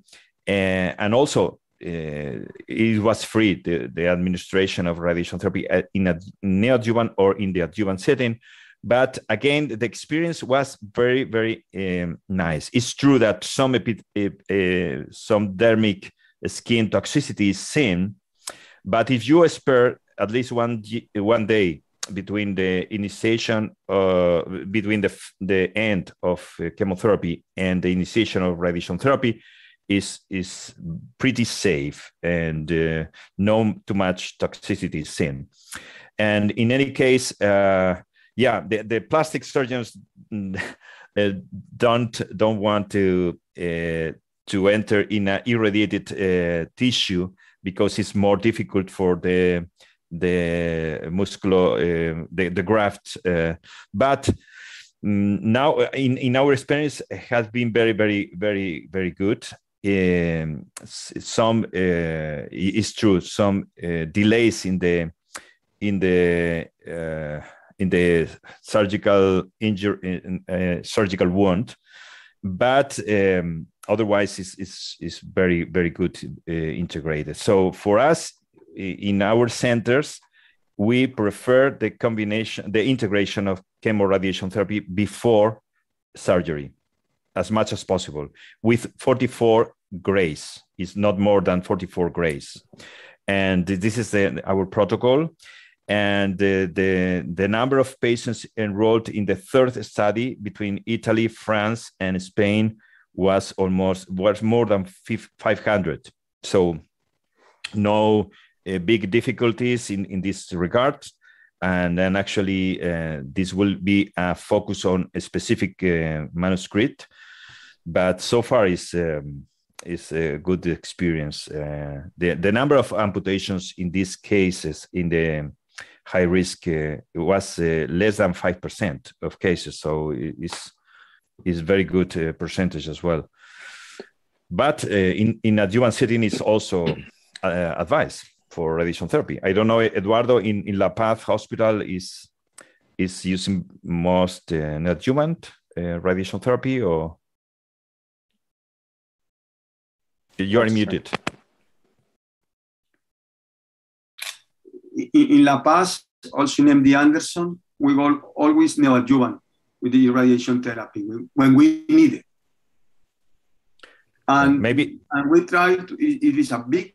and, and also uh, it was free the, the administration of radiation therapy in a neoadjuvant or in the adjuvant setting. But again, the experience was very very um, nice. It's true that some epi- uh, some dermic skin toxicity is seen. But if you spare at least one one day between the initiation, uh, between the the end of chemotherapy and the initiation of radiation therapy, is is pretty safe, and uh, no too much toxicity is seen. And in any case, uh, yeah, the, the plastic surgeons uh, don't don't want to uh, to enter in an irradiated uh, tissue, because it's more difficult for the the musculo uh, the, the graft. Uh, but now, in, in our experience, it has been very very very very good. Um, some uh, it's true some uh, delays in the in the uh, in the surgical injury uh, surgical wound, but. Um, Otherwise, it's, it's, it's very, very good uh, integrated. So for us, in our centers, we prefer the combination, the integration of chemoradiation therapy before surgery as much as possible with forty-four grays. It's not more than forty-four grays. And this is the, our protocol. And the, the, the number of patients enrolled in the third study between Italy, France, and Spain was almost was more than five hundred. So no uh, big difficulties in, in this regard. And then actually, uh, this will be a focus on a specific uh, manuscript. But so far, it's, um, it's a good experience. Uh, the, the number of amputations in these cases in the high risk uh, was uh, less than five percent of cases. So it's, it's very good uh, percentage as well. But uh, in, in adjuvant setting, it's also uh, advice for radiation therapy. I don't know, Eduardo, in, in La Paz Hospital is is using most uh, adjuvant uh, radiation therapy, or you are yes, muted. In, in La Paz, also in M D Anderson, we will always neoadjuvant with the radiation therapy when we need it. And maybe and we try to, it is a big,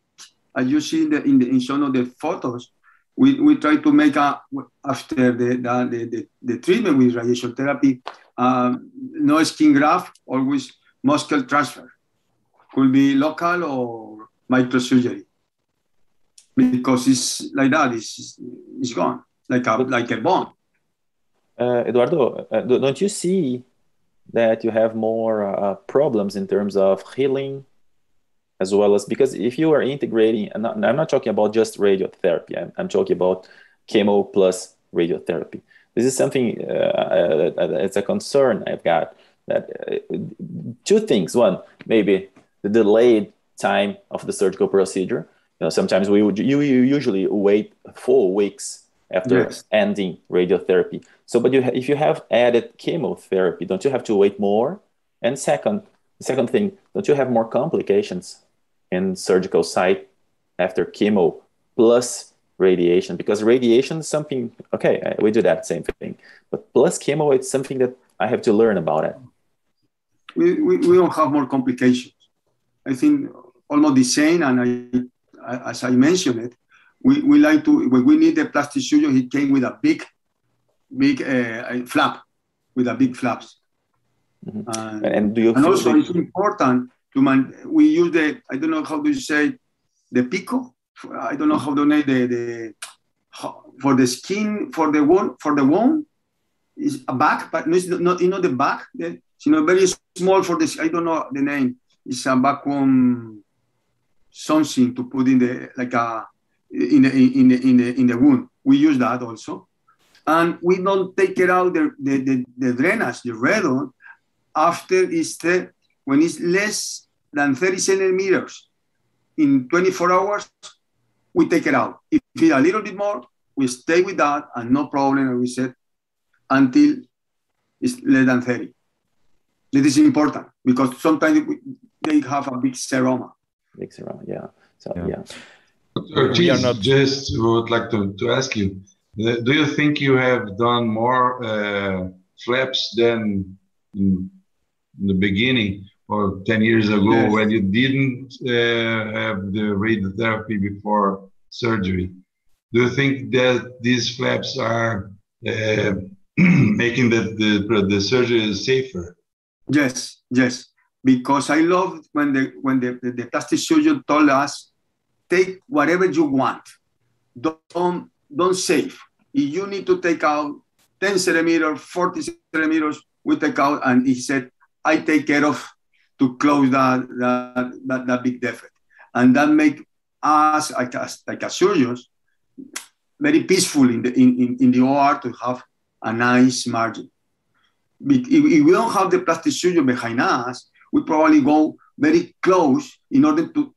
as you see in, the, in, the, in some of the photos, we, we try to make a, after the, the, the, the, the treatment with radiation therapy, um, no skin graft, always muscle transfer. Could be local or microsurgery. Because it's like that, it's, it's gone, like a, like a bone. Uh, Eduardo, uh, don't you see that you have more uh, problems in terms of healing? As well as, because if you are integrating, and I'm not talking about just radiotherapy, I'm, I'm talking about chemo plus radiotherapy. This is something, uh, it's a concern I've got. That uh, two things. One, maybe the delayed time of the surgical procedure. You know, sometimes we would, you, you usually wait four weeks after yes. ending radiotherapy. So, but you, if you have added chemotherapy, don't you have to wait more? And second, second thing, don't you have more complications in surgical site after chemo plus radiation? Because radiation is something, okay, we do that same thing, but plus chemo, it's something that I have to learn about it. We, we, we don't have more complications. I think almost the same, and I, as I mentioned it, we, we like to, when we need the plastic surgeon, he came with a big, big uh, flap, with a big flaps. Mm-hmm. And, and, do you and also, it's important to man. We use the I don't know how do you say the pico. I don't know how to name the the for the skin for the wound for the wound is a back, but no, it's not you know the back. The, it's you know very small for this. I don't know the name. It's a vacuum something to put in the like a in the in the in the in the wound. We use that also, and we don't take it out the the the, the drainage, the redon. After is the, when it's less than thirty centimeters in twenty-four hours, we take it out. If it's a little bit more, we stay with that and no problem, and we said, until it's less than thirty. This is important because sometimes they have a big seroma. Big seroma, yeah. So, yeah. yeah. Doctor Ortiz, we are not just would like to, to ask you, do you think you have done more uh, flaps than in the beginning or ten years ago yes. when you didn't uh, have the radiotherapy before surgery? Do you think that these flaps are uh, making the, the, the surgery safer? Yes, yes. Because I loved when, the, when the, the, the plastic surgeon told us, take whatever you want. Don't, don't save. If you need to take out ten centimeters, forty centimeters, we take out, and he said, I take care of to close that that, that, that big defect. And that make us, like as, like as surgeons, very peaceful in the, in, in the O R to have a nice margin. If, if we don't have the plastic surgeon behind us, we probably go very close in order to,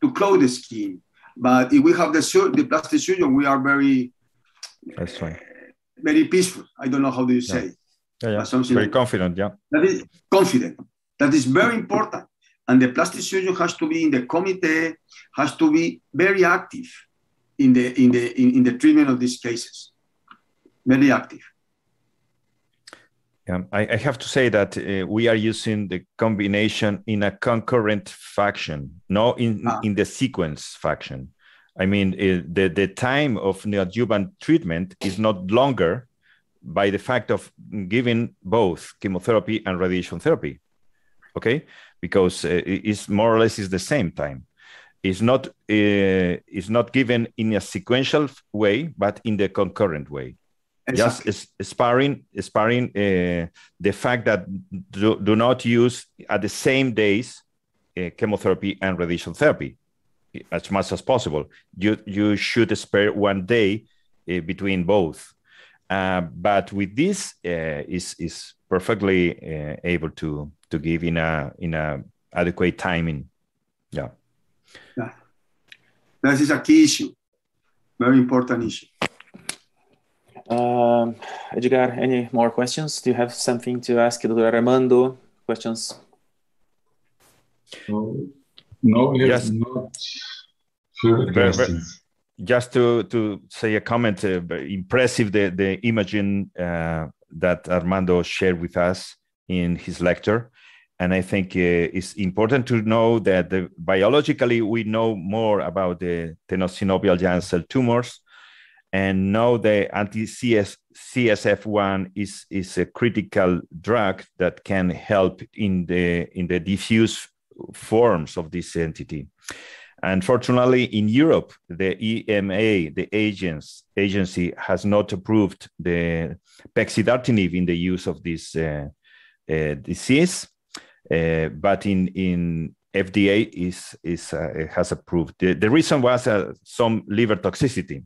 to close the skin. But if we have the, the plastic surgeon, we are very, That's right. very peaceful. I don't know how do you yeah. say it. Yeah, yeah. Very confident, yeah. That is confident. That is very important. And the plastic surgeon has to be in the committee, has to be very active in the in the in, in the treatment of these cases. Very active. Um, I, I have to say that uh, we are using the combination in a concurrent fashion, not in, ah. in the sequence fashion. I mean, uh, the, the time of neoadjuvant treatment is not longer by the fact of giving both chemotherapy and radiation therapy, okay? Because uh, it's more or less is the same time. It's not, uh, it's not given in a sequential way, but in the concurrent way. Exactly. Just sparring, sparring uh, the fact that do, do not use at the same days uh, chemotherapy and radiation therapy as much as possible. You you should spare one day uh, between both. Uh, but with this, uh, is is perfectly uh, able to to give in a in a adequate timing. Yeah, yeah. This is a key issue, very important issue. Um, Edgar, any more questions? Do you have something to ask Doctor Armando? Questions? No, no just, not sure questions. Just to, to say a comment, uh, impressive the, the imaging uh, that Armando shared with us in his lecture. And I think uh, it's important to know that the, biologically we know more about the tenosynovial giant cell tumors. And now the anti-C S F one is, is a critical drug that can help in the, in the diffuse forms of this entity. Unfortunately, in Europe, the E M A, the agents, agency has not approved the pexidartinib in the use of this uh, uh, disease, uh, but in, in F D A is, is, uh, has approved. The, the reason was uh, some liver toxicity.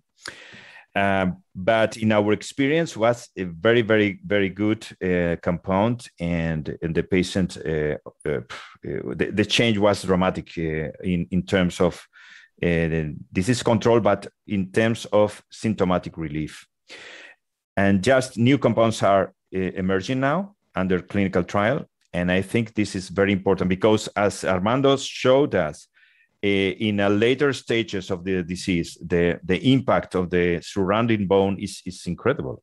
Um, but in our experience was a very, very, very good uh, compound, and, and the patient, uh, uh, the, the change was dramatic uh, in, in terms of uh, disease control, but in terms of symptomatic relief. And just new compounds are uh, emerging now under clinical trial. And I think this is very important because, as Armando showed us, in a later stages of the disease, the, the impact of the surrounding bone is, is incredible.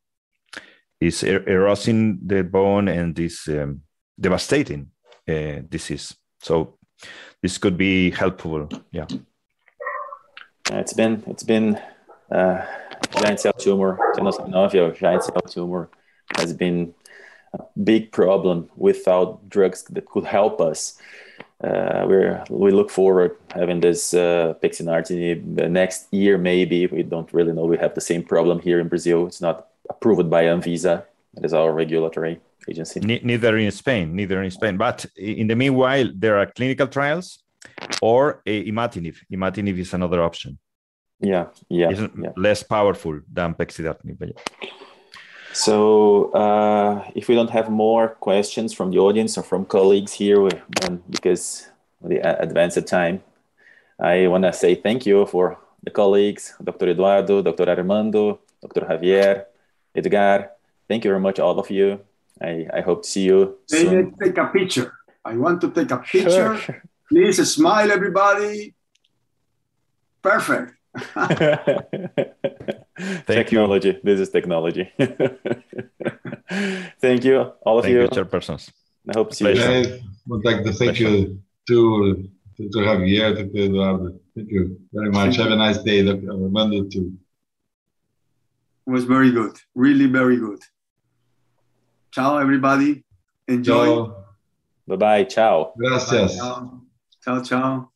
It's er erosing the bone and this um, devastating uh, disease. So this could be helpful. Yeah. It's been, it's been uh, giant cell tumor, tenosynovial giant cell tumor has been a big problem without drugs that could help us. Uh, we're, we look forward having this uh, pexidartinib next year, maybe. We don't really know. We have the same problem here in Brazil. It's not approved by Anvisa. It is our regulatory agency. Ne neither in Spain, neither in Spain. But in the meanwhile, there are clinical trials or a imatinib. Imatinib is another option. Yeah, yeah. It's yeah. less powerful than pexidartinib. But yeah. So uh, if we don't have more questions from the audience or from colleagues here, um, because of the advance of time, I want to say thank you for the colleagues, Doctor Eduardo, Doctor Armando, Doctor Javier, Edgar. Thank you very much, all of you. I, I hope to see you soon. Take a picture. I want to take a picture. Sure. Please smile, everybody. Perfect. Technology. You. This is technology. Thank you, all of thank you. you chairpersons. I hope to see you. I would like to thank Pleasure. you to, to, to Javier, to Eduardo. Thank you very much. Have a nice day, Doctor Armando, too. It was very good. Really, very good. Ciao, everybody. Enjoy. Bye-bye. Ciao. Gracias. Bye, ciao. Ciao, ciao.